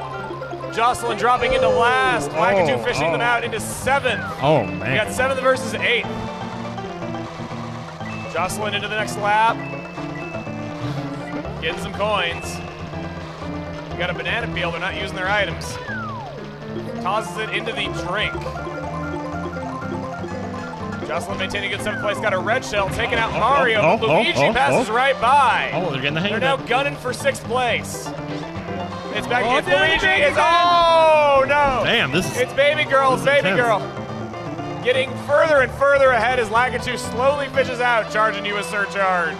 Jocelyn dropping into last. Wackadoo oh, fishing oh. them out into seventh. Oh, man. We got seventh versus eighth. Jocelyn into the next lap. Getting some coins. We got a banana peel. They're not using their items. Tosses it into the drink. Jocelyn maintaining good seventh place. Got a red shell. Taking out oh, Mario. Oh, oh, Luigi oh, oh, passes oh. right by. Oh, they're getting the hang of it. They're now gunning for sixth place. It's back. Oh, it's Luigi. It's oh no! Damn, this is. It's baby girl. Baby intense. girl. Getting further and further ahead as Lakitu slowly fishes out, charging you a surcharge.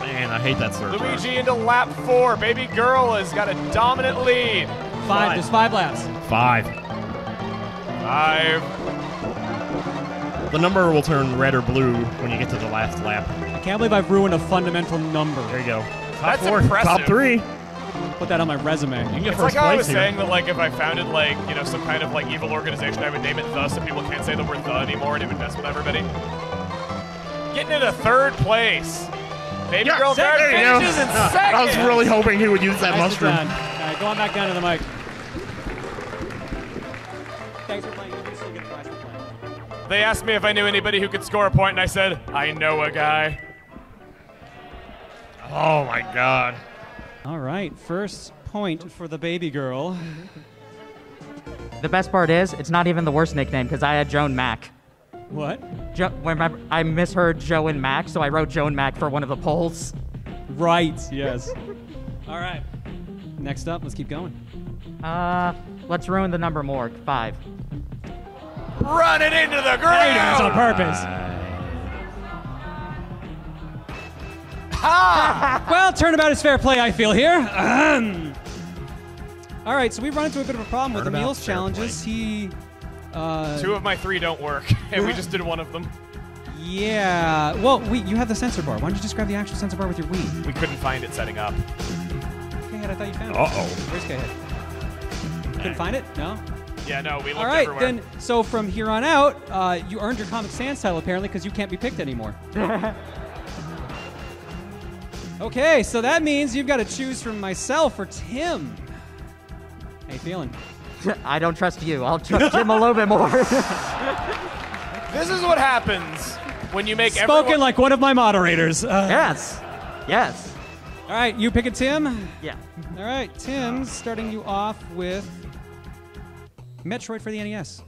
Man, I hate that surcharge. Luigi into lap four. Baby girl has got a dominant lead. Five. five. There's five laps. Five. Five. The number will turn red or blue when you get to the last lap. I can't believe I've ruined a fundamental number. There you go. Top That's four. Impressive. Top three. put that on my resume. You can get it's first like how I was here. saying that, like, if I founded, like, you know, some kind of, like, evil organization, I would name it The, so people can't say the word The anymore, and it would mess with everybody. Getting into third place. Baby yeah, girl third finishes in uh, second. I was really hoping he would use that nice mushroom. All right, go on back down to the mic. Thanks for playing. You can still get the prize for playing. They asked me if I knew anybody who could score a point, and I said, I know a guy. Oh, my God. All right, first point for the baby girl. The best part is, it's not even the worst nickname, because I had Joan Mac. What? Jo remember, I misheard Joe and Mac, so I wrote Joan Mac for one of the polls. Right, yes. All right. Next up, let's keep going. Uh, let's ruin the number more. Five. Run it into the ground! That's on purpose. Ah! Well, turnabout is fair play, I feel here. Um. All right, so we've run into a bit of a problem turnabout with the meals challenges. Play. He... Uh, Two of my three don't work, and we just did one of them. Yeah. Well, wait, you have the sensor bar. Why don't you just grab the actual sensor bar with your Wii? We couldn't find it setting up. K-Head, I thought you found it. Uh-oh. Where's K-Head? You couldn't find it? No? Yeah, no, we looked everywhere. All right, everywhere. Then, so from here on out, uh, you earned your Comic Sans title, apparently, because you can't be picked anymore. Okay, so that means you've got to choose from myself or Tim. How you feeling? I don't trust you. I'll trust him a little bit more. This is what happens when you make Spoken everyone... like one of my moderators. Uh... Yes. Yes. All right, you pick a Tim? Yeah. All right, Tim, starting you off with Metroid for the N E S.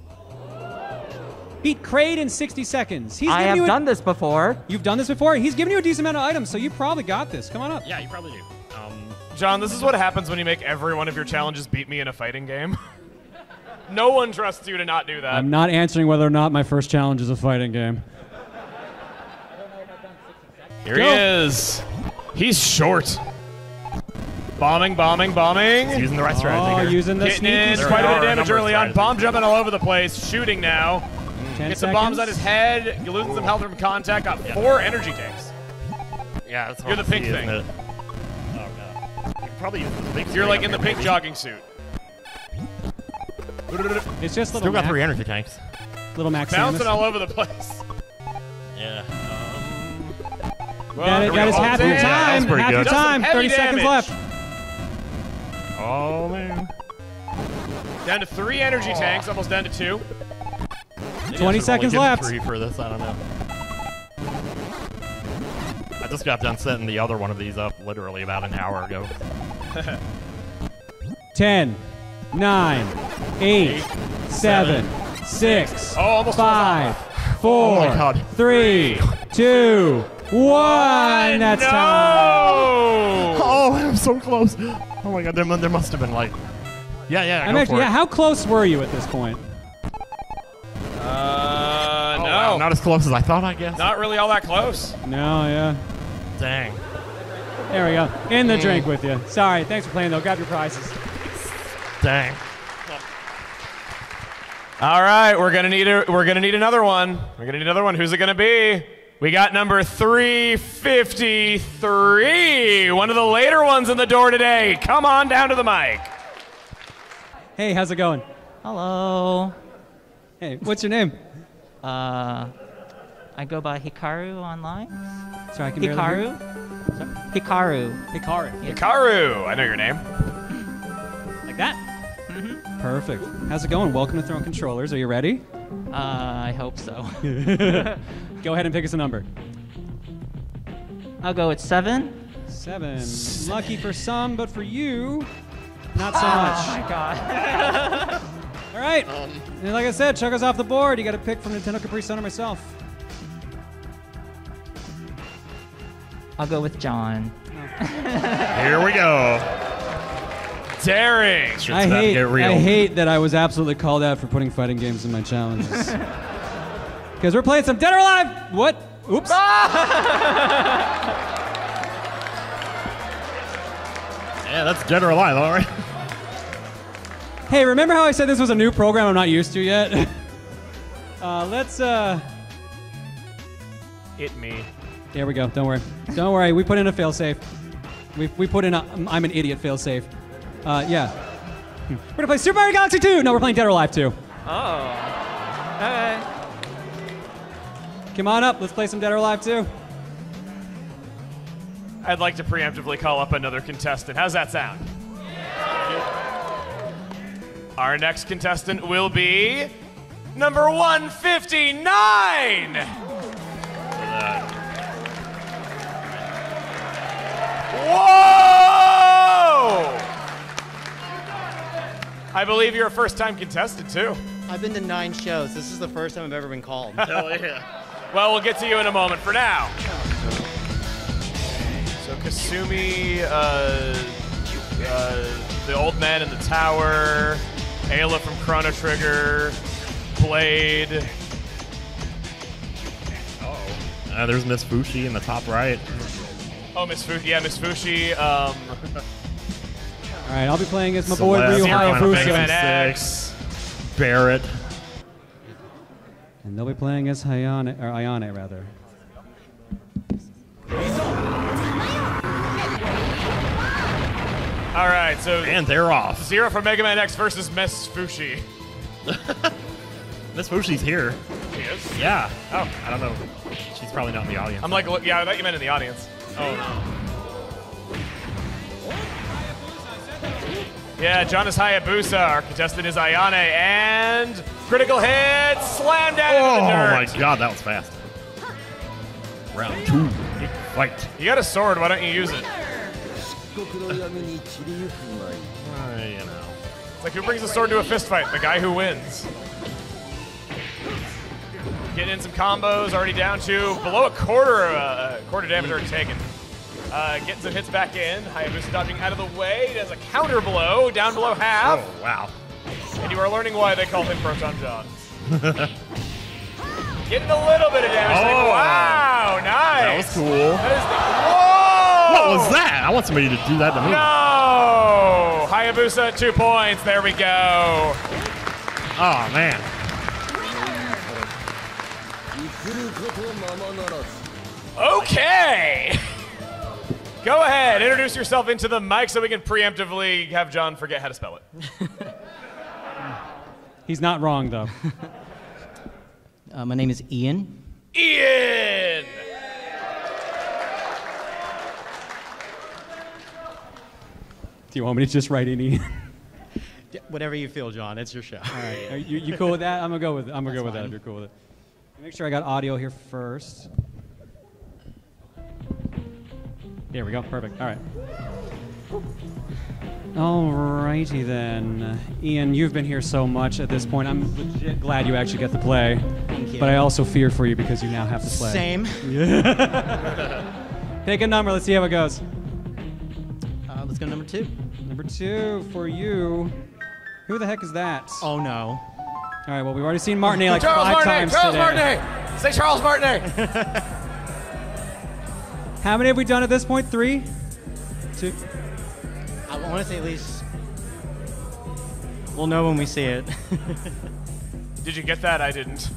Beat Kraid in sixty seconds. He's I have you a... done this before. You've done this before? He's given you a decent amount of items, so you probably got this. Come on up. Yeah, you probably do. Um... John, this is what happens when you make every one of your challenges beat me in a fighting game. No one trusts you to not do that. I'm not answering whether or not my first challenge is a fighting game. Here Go. he is. He's short. Bombing, bombing, bombing. He's using the right strategy. Oh, using the Getting in quite a bit of damage early on. Bomb jumping all over the place. Shooting now. Gets some bombs on his head. You're losing Ooh. some health from contact. Got yeah. four energy tanks. Yeah, that's You're the pink thing. It? Oh, God. You probably use the pink You're like in the pink maybe. jogging suit. It's just little Still got Mac. three energy tanks. Little Max Bouncing Samus. all over the place. Yeah. Um, well, that, that is half your time. Yeah, half your time. thirty seconds left. Oh, man. Down to three energy oh. tanks. Almost down to two. twenty seconds left. Three for this. I don't know. I just got done setting the other one of these up literally about an hour ago. Ten. Nine, eight, seven, six, five, four, three, two, one. That's time. Oh, I'm so close. Oh my God, there, there must have been like, yeah, yeah. I'm actually, yeah. How close were you at this point? Uh, no, wow, not as close as I thought. I guess not really all that close. No, yeah. Dang. There we go. In the mm. drink with you. Sorry. Thanks for playing though. Grab your prizes. Dang. All right, we're gonna need a, we're gonna need another one. We're gonna need another one. Who's it gonna be? We got number three fifty-three. One of the later ones in the door today. Come on down to the mic. Hey, how's it going? Hello. Hey, what's your name? Uh, I go by Hikaru online. Sorry, I can barely hear. Hikaru. Hikaru. Hikaru. Hikaru. I know your name. Like that. Perfect. How's it going? Welcome to Thrown Controllers. Are you ready? Uh, I hope so. Go ahead and pick us a number. I'll go with seven. Seven. seven. Lucky for some, but for you, not so oh, much. Oh my God. All right. Um, and like I said, Chugga's us off the board. You got to pick from Nintendo Capri Sun or myself. I'll go with John. Oh. Here we go. Daring. I hate, I hate that I was absolutely called out for putting fighting games in my challenges. Because we're playing some Dead or Alive. What? Oops. Yeah, that's Dead or Alive, all right. Hey, remember how I said this was a new program I'm not used to yet? uh, let's... Uh... It me. There we go. Don't worry. Don't worry. We put in a failsafe. We, we put in a I'm an idiot failsafe. Uh, yeah. We're going to play Super Mario Galaxy two! No, we're playing Dead or Alive two. Oh. Alright. Come on up, let's play some Dead or Alive two. I'd like to preemptively call up another contestant. How's that sound? Yeah. Our next contestant will be number one fifty-nine! Whoa! I believe you're a first-time contestant, too. I've been to nine shows. This is the first time I've ever been called. Hell yeah. Well, we'll get to you in a moment. For now. So Kasumi, uh, uh, the old man in the tower, Ayla from Chrono Trigger, Blade. Uh-oh. Uh, there's Miss Fushi in the top right. Oh, Miss Fushi. Yeah, Miss Fushi. Um. All right, I'll be playing as my Celeste, boy Ryuhaya Fushi. Barrett. And they'll be playing as Hayane, or Ayane, rather. All right, so... And they're off. Zero for Mega Man X versus Miss Fushi. Miss Fushi's here. She is? Yeah. Oh. I don't know. She's probably not in the audience. I'm like, yeah, I thought you meant in the audience. Oh. Yeah, John is Hayabusa. Our contestant is Ayane, and... Critical hit, slam down into the dirt. Oh my god, that was fast. Round two, fight. You got a sword, why don't you use it? uh, you know. It's like who brings a sword to a fist fight? The guy who wins. Getting in some combos, already down to below a quarter, uh, quarter damage already taken. Uh, getting some hits back in. Hayabusa dodging out of the way. He does a counter blow, down below half. Oh, wow. And you are learning why they call him ProtonJon. Getting a little bit of damage. Oh, wow, nice. That was cool. That is the, whoa! What was that? I want somebody to do that to me. No! Hayabusa, two points. There we go. Oh, man. Okay. Go ahead. Introduce yourself into the mic so we can preemptively have John forget how to spell it. He's not wrong, though. uh, my name is Ian. Ian! Do you want me to just write in Ian? Yeah, whatever you feel, John. It's your show. All right. Are you, you cool with that? I'm going to go with it. I'm going to go with fine. that if you're cool with it. Make sure I got audio here first. There we go. Perfect. All right. Alrighty then. Ian, you've been here so much at this point. I'm legit glad you actually get to play. Thank you. But I also fear for you because you now have to play. Same. Yeah. Pick a number. Let's see how it goes. Uh, let's go number two. Number two for you. Who the heck is that? Oh, no. All right, well, we've already seen Martinet like Charles five Martinet, times Charles today. Martinet. Say Charles Martinet. How many have we done at this point? Three? Two? I want to say at least, we'll know when we see it. Did you get that? I didn't.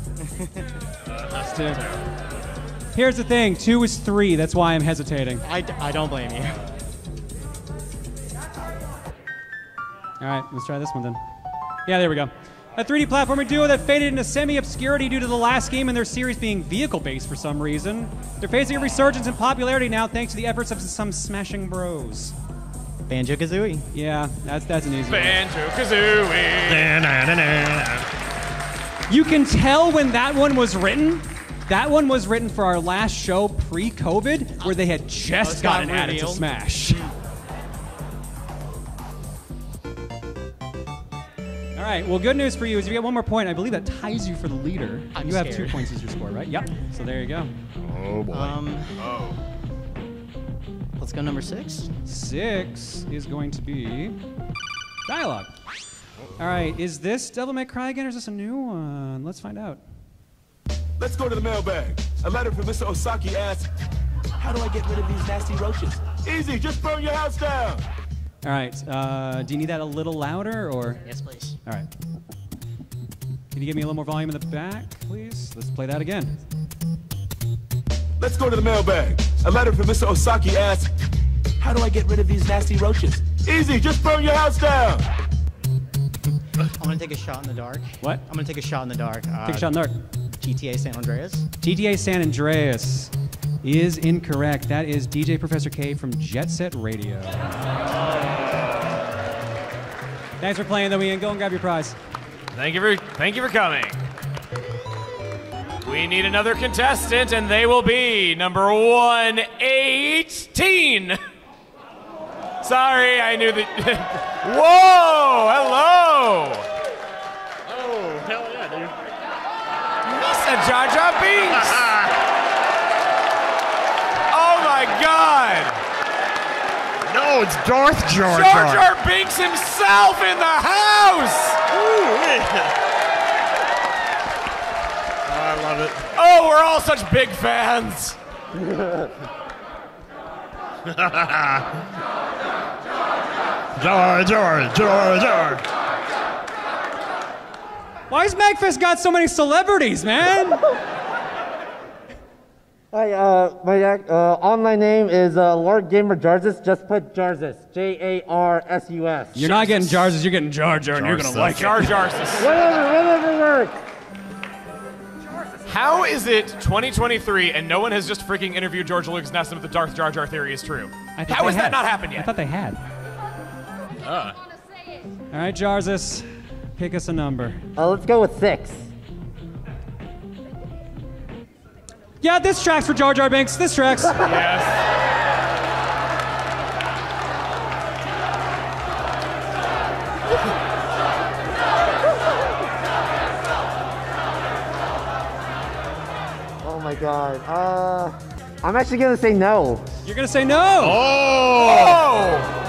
uh, that's two. Here's the thing, two is three, that's why I'm hesitating. I, d I don't blame you. All right, let's try this one then. Yeah, there we go. A three D platformer duo that faded into semi-obscurity due to the last game in their series being vehicle-based for some reason. They're facing a resurgence in popularity now thanks to the efforts of some smashing bros. Banjo-Kazooie. Yeah, that's that's an easy one. Banjo-Kazooie. You can tell when that one was written. That one was written for our last show pre-COVID, where they had just oh, gotten got added to Smash. All right. Well, good news for you is if you get one more point, I believe that ties you for the leader. I'm you scared. have two points as your score, right? Yep. So there you go. Oh boy. Um, oh. Let's go number six. Six is going to be dialogue. All right, is this Devil May Cry again, or is this a new one? Let's find out. Let's go to the mailbag. A letter from Mister Osaki asks, how do I get rid of these nasty roaches? Easy, just burn your house down. All right, uh, do you need that a little louder, or? Yes, please. All right. Can you give me a little more volume in the back, please? Let's play that again. Let's go to the mailbag. A letter from Mister Osaki asks, how do I get rid of these nasty roaches? Easy, just burn your house down. I'm gonna take a shot in the dark. What? I'm gonna take a shot in the dark. Uh, take a shot in the dark. G T A San Andreas. G T A San Andreas is incorrect. That is D J Professor K from Jet Set Radio. Thanks for playing, though, Ian. Go and grab your prize. Thank you for thank you for coming. We need another contestant, and they will be number one eighteen. Sorry, I knew that. Whoa! Hello! Oh, hell yeah, dude. He said Jar Jar Binks! Oh my god! No, it's Darth Jar Jar. Jar Jar Binks himself in the house! Ooh, yeah. Oh, I love it. Oh, we're all such big fans! George, George, George, George. Why has MAGFest got so many celebrities, man? Hi, uh, my uh, online name is uh, Lord Gamer Jarzus. Just put Jarzus, J A R S U S. You're not getting Jarzus, you're getting Jar Jar, and you're gonna like it. Jar Jarzus. Whatever, whatever works. How is it twenty twenty-three and no one has just freaking interviewed George Lucas and asked him if the Darth Jar Jar theory is true? How has that not happened yet? I thought they had. Uh. All right, Jarzus, pick us a number. Uh, let's go with six. Yeah, this tracks for Jar Jar Binks. This tracks. Yes. Oh my God. Uh, I'm actually gonna say no. You're gonna say no. Oh. Oh.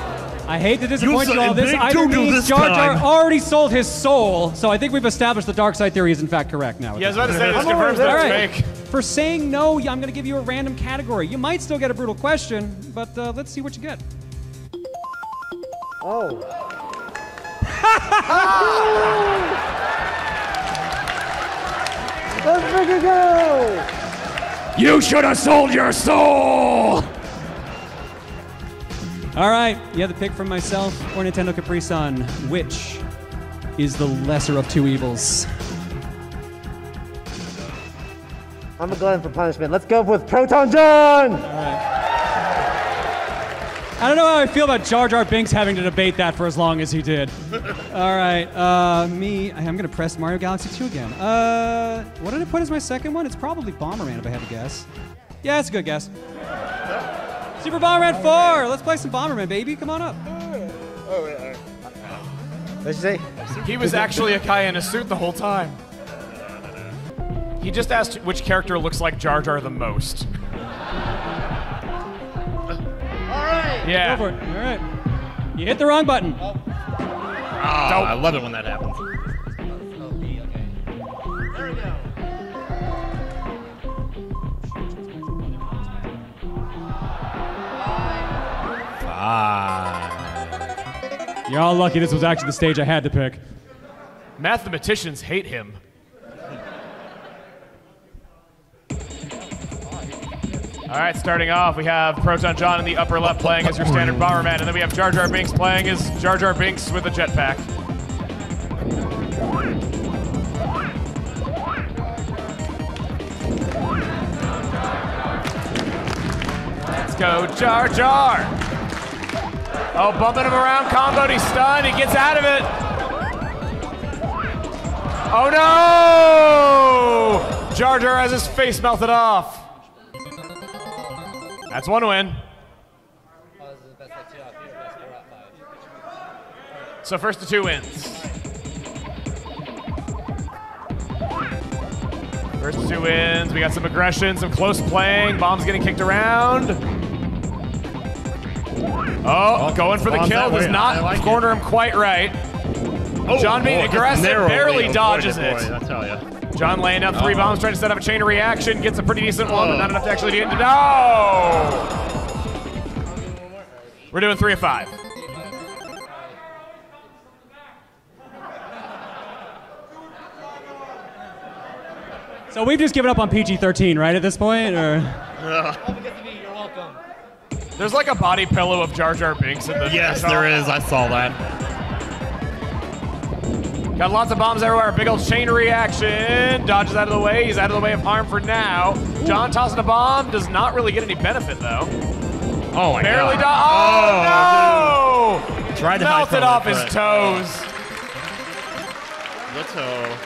I hate to disappoint you, you all. This either means Jar Jar already sold his soul, so I think we've established the dark side theory is in fact correct now. Yeah, I was about to say, this confirms that it's fake. For saying no, I'm going to give you a random category. You might still get a brutal question, but uh, let's see what you get. Oh. Let's freaking go! You should have sold your soul! All right, you have the pick from myself or Nintendo Capri Sun. Which is the lesser of two evils? I'm a glutton for punishment. Let's go with ProtonJon! All right. I don't know how I feel about Jar Jar Binks having to debate that for as long as he did. All right, uh, me, I'm gonna press Mario Galaxy two again. Uh, what did I put as my second one? It's probably Bomberman if I had to guess. Yeah, that's a good guess. Super Bomberman four! Let's play some Bomberman, baby. Come on up. Oh, wait, all right. What'd you say? He was actually a guy in a suit the whole time. He just asked which character looks like Jar Jar the most. All right. Yeah. Go for it. All right. You hit the wrong button. Oh, oh I love it when that happens. Oh, B, okay. There we go. Ah. You're all lucky this was actually the stage I had to pick. Mathematicians hate him. All right, starting off, we have ProtonJon in the upper left playing as your standard Bomberman, and then we have Jar Jar Binks playing as Jar Jar Binks with a jetpack. Let's go, Jar Jar! Oh, bumping him around, comboed, he's stunned, he gets out of it. Oh no! Jar Jar has his face melted off. That's one win. So first to two wins. First to two wins, we got some aggression, some close playing, bombs getting kicked around. Oh, oh, going for the kill does not like corner it. him quite right. Oh, John being oh, aggressive, barely dodges it. Boy, I tell you. John laying up three uh -oh. bombs, trying to set up a chain of reaction, gets a pretty decent one, oh. but not enough to actually do it. No! We're doing three of five. So we've just given up on P G thirteen, right, at this point? Or? You're welcome. There's like a body pillow of Jar Jar Binks in the. Yes, top. There is. I saw that. Got lots of bombs everywhere. Big old chain reaction. Dodges out of the way. He's out of the way of harm for now. John tossing a bomb. Does not really get any benefit though. Oh my Barely god. Barely. Oh, oh no! Dude. Tried to melted hide off his it. toes. The toe.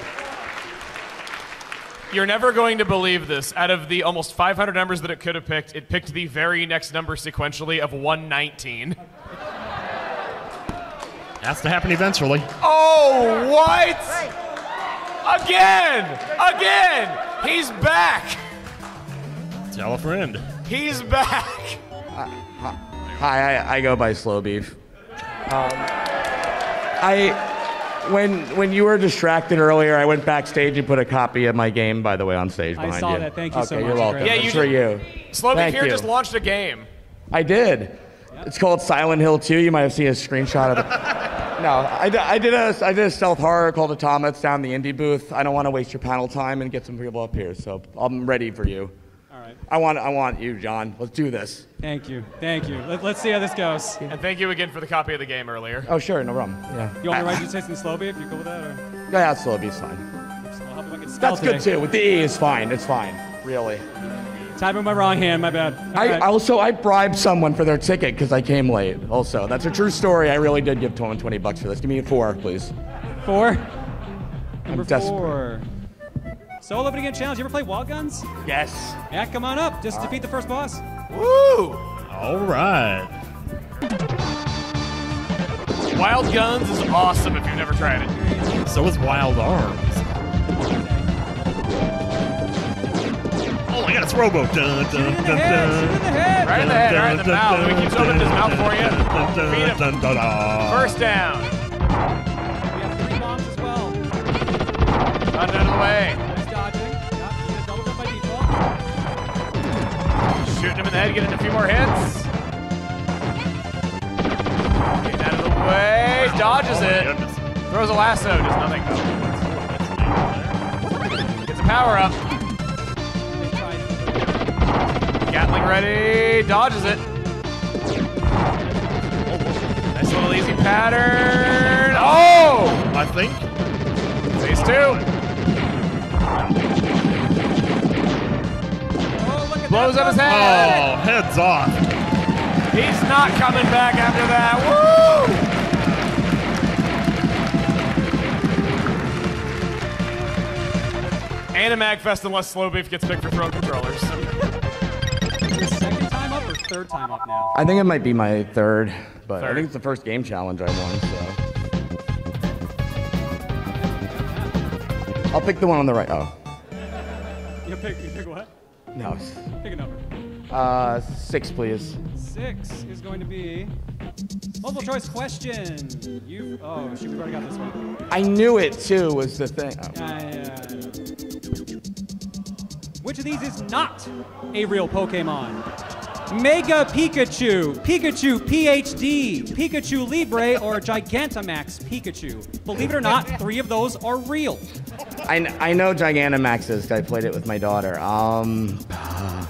You're never going to believe this. Out of the almost five hundred numbers that it could have picked, it picked the very next number sequentially of one nineteen. Has to happen eventually. Oh, what? Again! Again! He's back! Tell a friend. He's back! Hi, I, I go by Slowbeef. Um, I... When when you were distracted earlier, I went backstage and put a copy of my game, by the way, on stage behind you. I saw you. that. Thank you okay, so much. You're welcome. Yeah, you for you. Slowbeef here just launched a game. I did. Yep. It's called Silent Hill two. You might have seen a screenshot of it. No, I, I, did a, I did a stealth horror called Automata. It's down the indie booth. I don't want to waste your panel time and get some people up here, so I'm ready for you. All right. I want, I want you, John. Let's do this. Thank you. Thank you. Let, let's see how this goes. And thank you again for the copy of the game earlier. Oh, sure. No problem. Yeah. You want me to write you something Slowbeef? If you cool with that? Or? Yeah, yeah, Slowbeef's fine. I'll help if I can spell That's today. good, too. With the E is fine. It's fine. Really. Type in my wrong hand. My bad. All I right. Also, I bribed someone for their ticket because I came late. Also, that's a true story. I really did give someone twenty bucks for this. Give me a four, please. Four? Number I'm desperate. Four. Solo Open Again Challenge. You ever play Wild Guns? Yes. Yeah, come on up. Just All defeat right. the first boss. Woo! All right. Wild Guns is awesome if you've never tried it. So is Wild Arms. Oh my god, it's Robo. Shoot it in the head. Right in the head, right in the mouth. We keep opening his mouth for you. Beat him. First down. We have three bombs as well. Under the way. Shooting him in the head, getting a few more hits. Getting out of the way, dodges it. Throws a lasso, does nothing. Gets a power up. Gatling ready, dodges it. Nice little easy pattern. Oh! I think. Phase two. Blows up his head. Oh, heads off. He's not coming back after that. Woo! And a MAGFest unless Slowbeef gets picked for Thrown Controllers. Second time up or third time up now? I think it might be my third, but third. I think it's the first game challenge I won, so. I'll pick the one on the right. Oh. You pick, you pick what? No. Pick a number. Uh, six, please. Six is going to be multiple choice question. You, oh, shoot, we've already got this one. I knew it, too, was the thing. Oh. Yeah, yeah, yeah. Which of these is not a real Pokemon? Mega Pikachu, Pikachu PhD, Pikachu Libre, or Gigantamax Pikachu. Believe it or not, three of those are real. I, kn I know Gigantamax is, I played it with my daughter. Um, uh,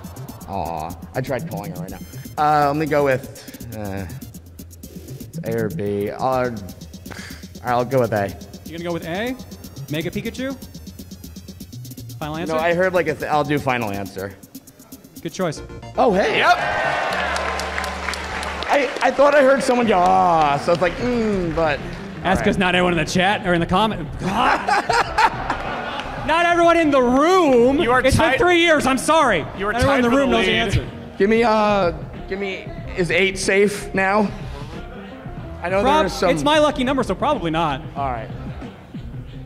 aw, I tried calling her right now. Uh, let me go with uh, A or B. Uh, I'll go with A. You're gonna go with A? Mega Pikachu? Final answer? No, I heard like a th I'll do final answer. Good choice. Oh, hey. Yep. I, I thought I heard someone go, ah, so it's like, mmm, but. Ask right. us not everyone in the chat or in the comment. Not everyone in the room. You are it's been three years. I'm sorry. You are everyone in the room the knows the answer. Give me, uh, give me, is eight safe now? I know Prob there's some. It's my lucky number, so probably not. All right.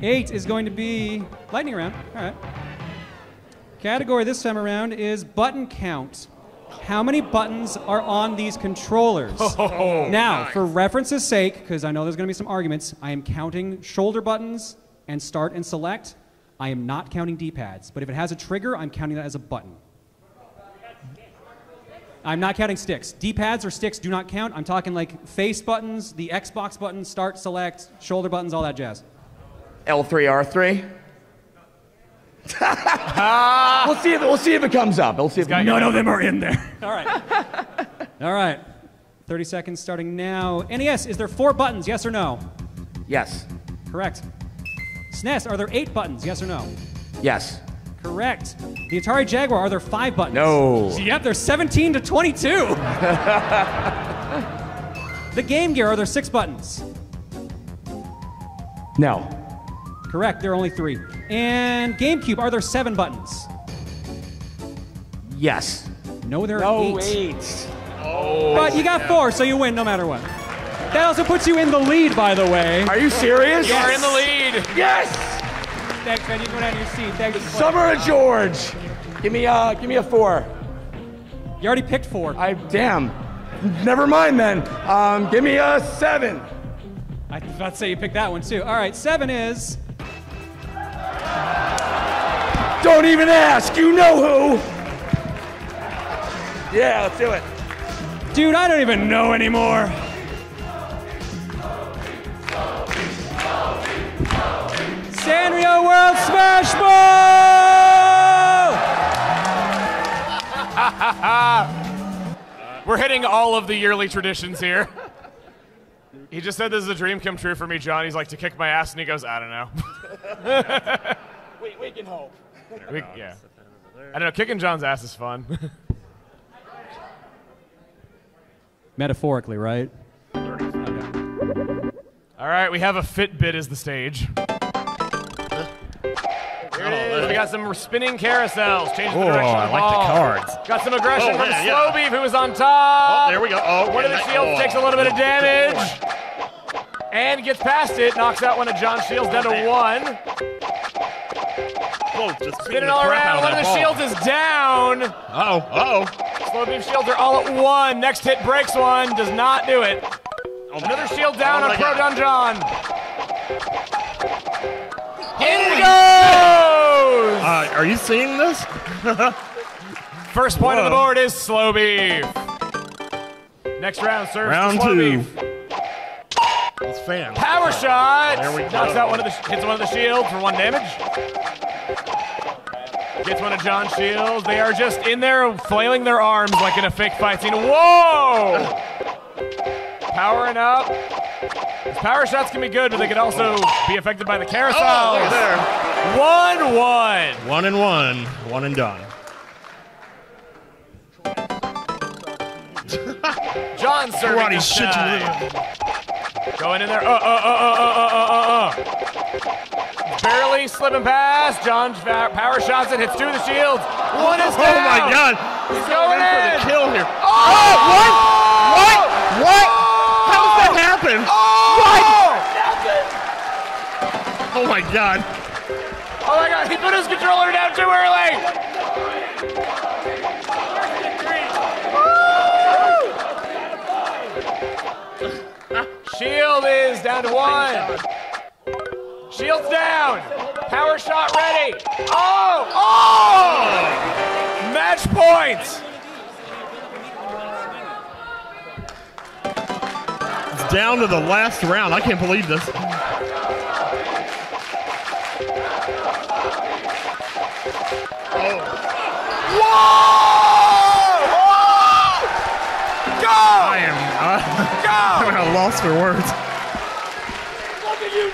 Eight is going to be lightning round. All right. Category this time around is button count. How many buttons are on these controllers? Oh, now, nice. For reference's sake, because I know there's going to be some arguments, I am counting shoulder buttons and start and select. I am not counting D-pads, but if it has a trigger, I'm counting that as a button. I'm not counting sticks. D-pads or sticks do not count. I'm talking like face buttons, the Xbox button, start, select, shoulder buttons, all that jazz. L three, R three? uh, we'll see if we'll see if it comes up. We'll see if none of them are in there. All right. All right. thirty seconds starting now. N E S, is there four buttons, yes or no? Yes. Correct. S N E S, are there eight buttons, yes or no? Yes. Correct. The Atari Jaguar, are there five buttons? No. So, yep, there's seventeen to twenty-two. The Game Gear, are there six buttons? No. Correct, there are only three. And GameCube, are there seven buttons? Yes. No, there are eight. No, eight. Oh, but you got yeah. four, so you win no matter what. That also puts you in the lead, by the way. Are you serious? Yes. You're in the lead. Yes! Thanks, man. You can go down to your seat. Thanks. Summer of George. Give me a, give me a four. You already picked four. I damn. Never mind then. Um, give me a seven. I was about to say you picked that one too. All right, seven is. Don't even ask. You know who. Yeah, let's do it. Dude, I don't even know anymore. Sanrio World Smash Ball! We're hitting all of the yearly traditions here. He just said this is a dream come true for me, John. He's like, to kick my ass, and he goes, I don't know. we, we can hope. We, yeah. I don't know, kicking John's ass is fun. Metaphorically, right? Okay. All right, we have a Fitbit as the stage. We got some spinning carousels. Changing the direction. I like the cards. Got some aggression oh, from yeah, Slowbeef, yeah. who was on top. Oh, there we go. Oh, one yeah, of the Shields oh. takes a little bit of damage. And gets past it. Knocks out one of John Shields down to one. Oh, just spinning all around. One of the ball. Shields is down. Uh-oh. Uh-oh. Slowbeef Shields are all at one. Next hit breaks one. Does not do it. Oh, another Shield down oh, on ProtonJon. In goes! Uh, are you seeing this? First point Whoa. on the board is Slowbeef. Next round, sir. Round two. That's fan. Power oh. shot. There we go. Knocks out one of the hits one of the shields for one damage. Gets one of John's shields. They are just in there flailing their arms like in a fake fight scene. Whoa! Powering up. Power shots can be good, but they can also be affected by the carousel. Oh, there. One, one. One and one. One and done. John serving this time. Going in there. Uh, uh, uh, uh, uh, uh, uh. Barely slipping past. John's power shots and hits two of the shields. One is down. Oh, my God. He's going in. For the kill here. Oh, oh what? What? What? How does that happen? Oh. Oh my God. Oh my God, he put his controller down too early. Shield is down to one. Shield's down. Power shot ready. Oh, oh! Match points. It's down to the last round. I can't believe this. Oh. Whoa! Whoa! Go! I am. Uh, Go! I'm at a loss for words. Look at you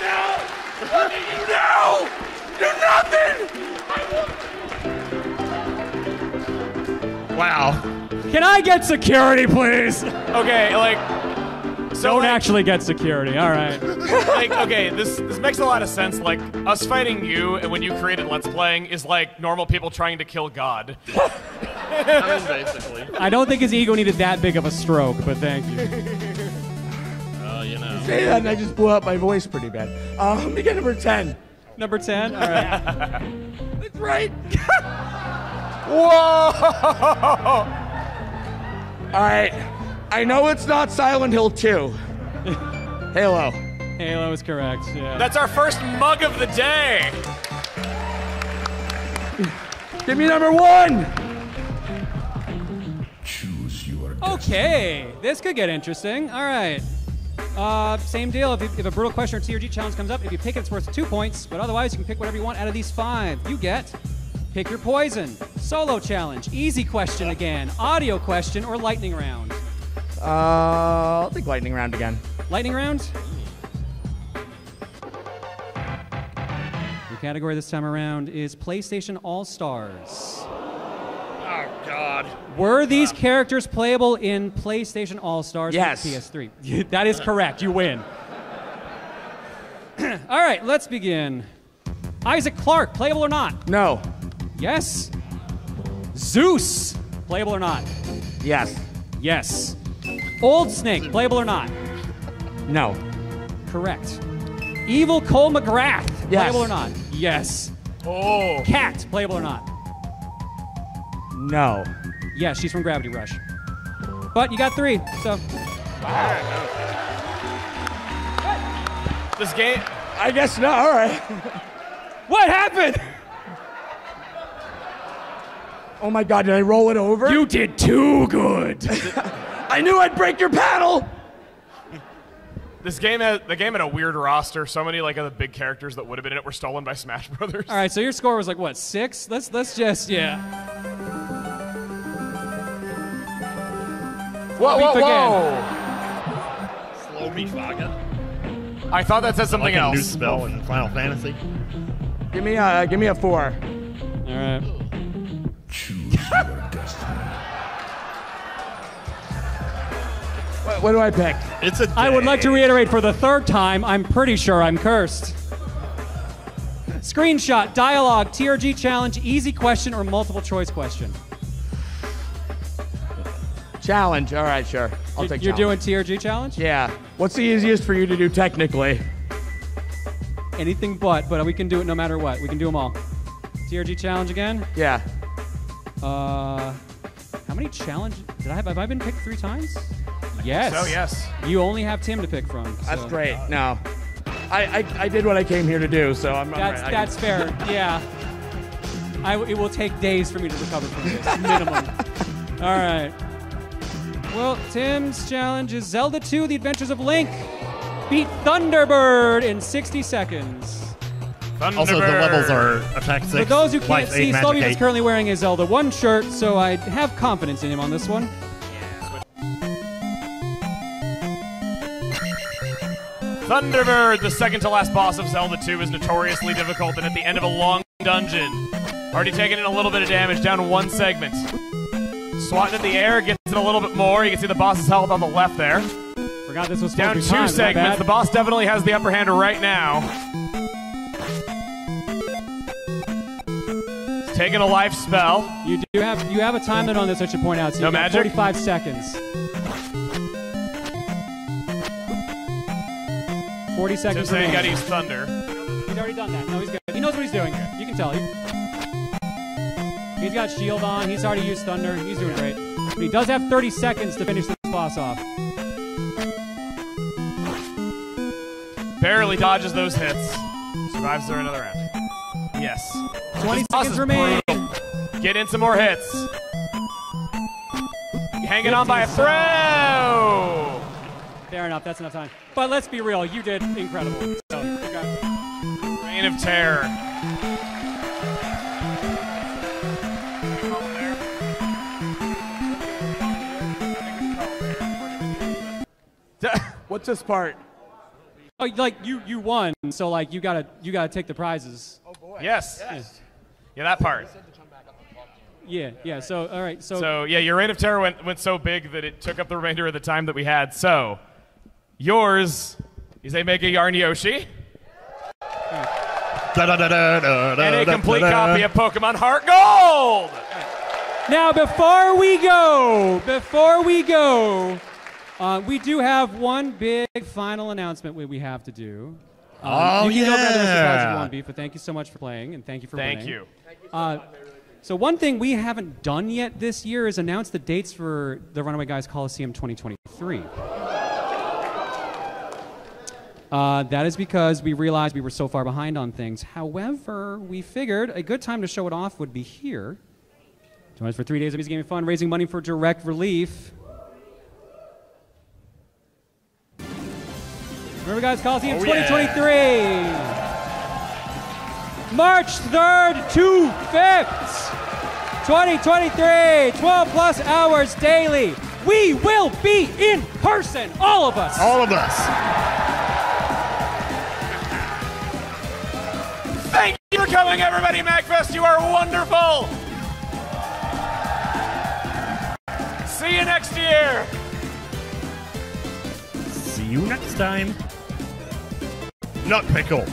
now! Look at you now! You're nothing! Wow. Can I get security, please? Okay, like. So Don't like, actually get security. All right. Like, okay, this this makes a lot of sense. Like, us fighting you, and when you created Let's Playing, is like normal people trying to kill God. I mean, basically. I don't think his ego needed that big of a stroke, but thank you. Oh, uh, you know. You say that, and I just blew out my voice pretty bad. Um, let me get number ten. Number ten. All right. That's right. Whoa! All right. I know it's not Silent Hill two. Halo. Halo is correct, yeah. That's our first mug of the day. Give me number one. Choose your destiny. Okay, this could get interesting. All right. Uh, same deal. If, you, if a brutal question or T R G challenge comes up, if you pick it, it's worth two points. But otherwise, you can pick whatever you want out of these five. You get... Pick your poison. Solo challenge. Easy question again. Audio question or lightning round. Uh, I'll take lightning round again. Lightning round? Your category this time around is PlayStation All-Stars. Oh, God. Were these characters playable in PlayStation All-Stars? Yes. P S three? That is correct. You win. All right, let's begin. Isaac Clarke, playable or not? No. Yes. Zeus, playable or not? Yes. Yes. Old Snake, playable or not? No. Correct. Evil Cole McGrath, playable yes. or not? Yes. Oh. Cat, playable or not? No. Yeah, she's from Gravity Rush. But you got three, so. Wow. This game, I guess not, all right. What happened? Oh my God, did I roll it over? You did too good. I knew I'd break your paddle. This game had, the game had a weird roster. So many like of the big characters that would have been in it were stolen by Smash Brothers. All right, so your score was like what, six? Let's let's just yeah. Whoa, whoa, whoa! Slowbeef Vaga. I thought that said something else. Like a new spell in Final Fantasy. Give me a give me a four. All right. Choose your destiny. What, what do I pick? It's a day. I would like to reiterate for the third time, I'm pretty sure I'm cursed. Screenshot, dialogue, T R G challenge, easy question, or multiple choice question? Challenge, all right, sure. I'll you're, take You're challenge. Doing T R G challenge? Yeah. What's the easiest for you to do technically? Anything but, but we can do it no matter what. We can do them all. T R G challenge again? Yeah. Uh, how many challenge? Did I have? Have I been picked three times? Yes. So yes. You only have Tim to pick from. So. That's great. No, I, I I did what I came here to do, so I'm. That's right. That's fair. Yeah. I it will take days for me to recover from this. Minimum. All right. Well, Tim's challenge is Zelda two: The Adventures of Link. Beat Thunderbird in sixty seconds. Also, the levels are attack six. For those who can't see, Slowbeef is currently wearing a Zelda one shirt, so I have confidence in him on this one. Yeah. Thunderbird, the second to last boss of Zelda two, is notoriously difficult, and at the end of a long dungeon, already taking in a little bit of damage, down one segment. Swatting at the air, gets it a little bit more. You can see the boss's health on the left there. Forgot this was down two time. Segments. The boss definitely has the upper hand right now. Taking a life spell. You do have you have a time limit on this. I should point out. So no magic. Forty-five seconds. Forty seconds. Just saying, got to use thunder. He's already done that. No, he's good. He knows what he's doing. You can tell. He, he's got shield on. He's already used thunder. He's doing great. But he does have thirty seconds to finish this boss off. Barely dodges those hits. Survives through another round. Yes. twenty seconds remain. Get in some more hits. Hanging on by a throw. Fair enough. That's enough time. But let's be real. You did incredible. So, okay. Reign of Terror. What's this part? Oh, like you, you won. So like you gotta, you gotta take the prizes. Oh boy. Yes. Yes. Yeah, that part. Yeah, yeah. So all right. So, so yeah, your reign of terror went went so big that it took up the remainder of the time that we had. So, yours is a Mega Yarn Yoshi. And a complete copy of Pokémon Heart Gold. Now, before we go, before we go. Uh, we do have one big final announcement we, we have to do. Um, oh, you can yeah. Go one, but thank you so much for playing, and thank you for thank winning. You. Thank you. So, uh, so one thing we haven't done yet this year is announce the dates for the Runaway Guys Coliseum twenty twenty-three. Uh, that is because we realized we were so far behind on things. However, we figured a good time to show it off would be here. Join us for three days of Easy Gaming Fun, raising money for direct relief. Remember, guys, Coliseum oh, twenty twenty-three. Yeah. March third to fifth, twenty twenty-three, twelve plus hours daily. we will be in person, all of us. All of us. Thank you for coming, everybody. MAGFest, you are wonderful. See you next year. See you next time. Nut pickle.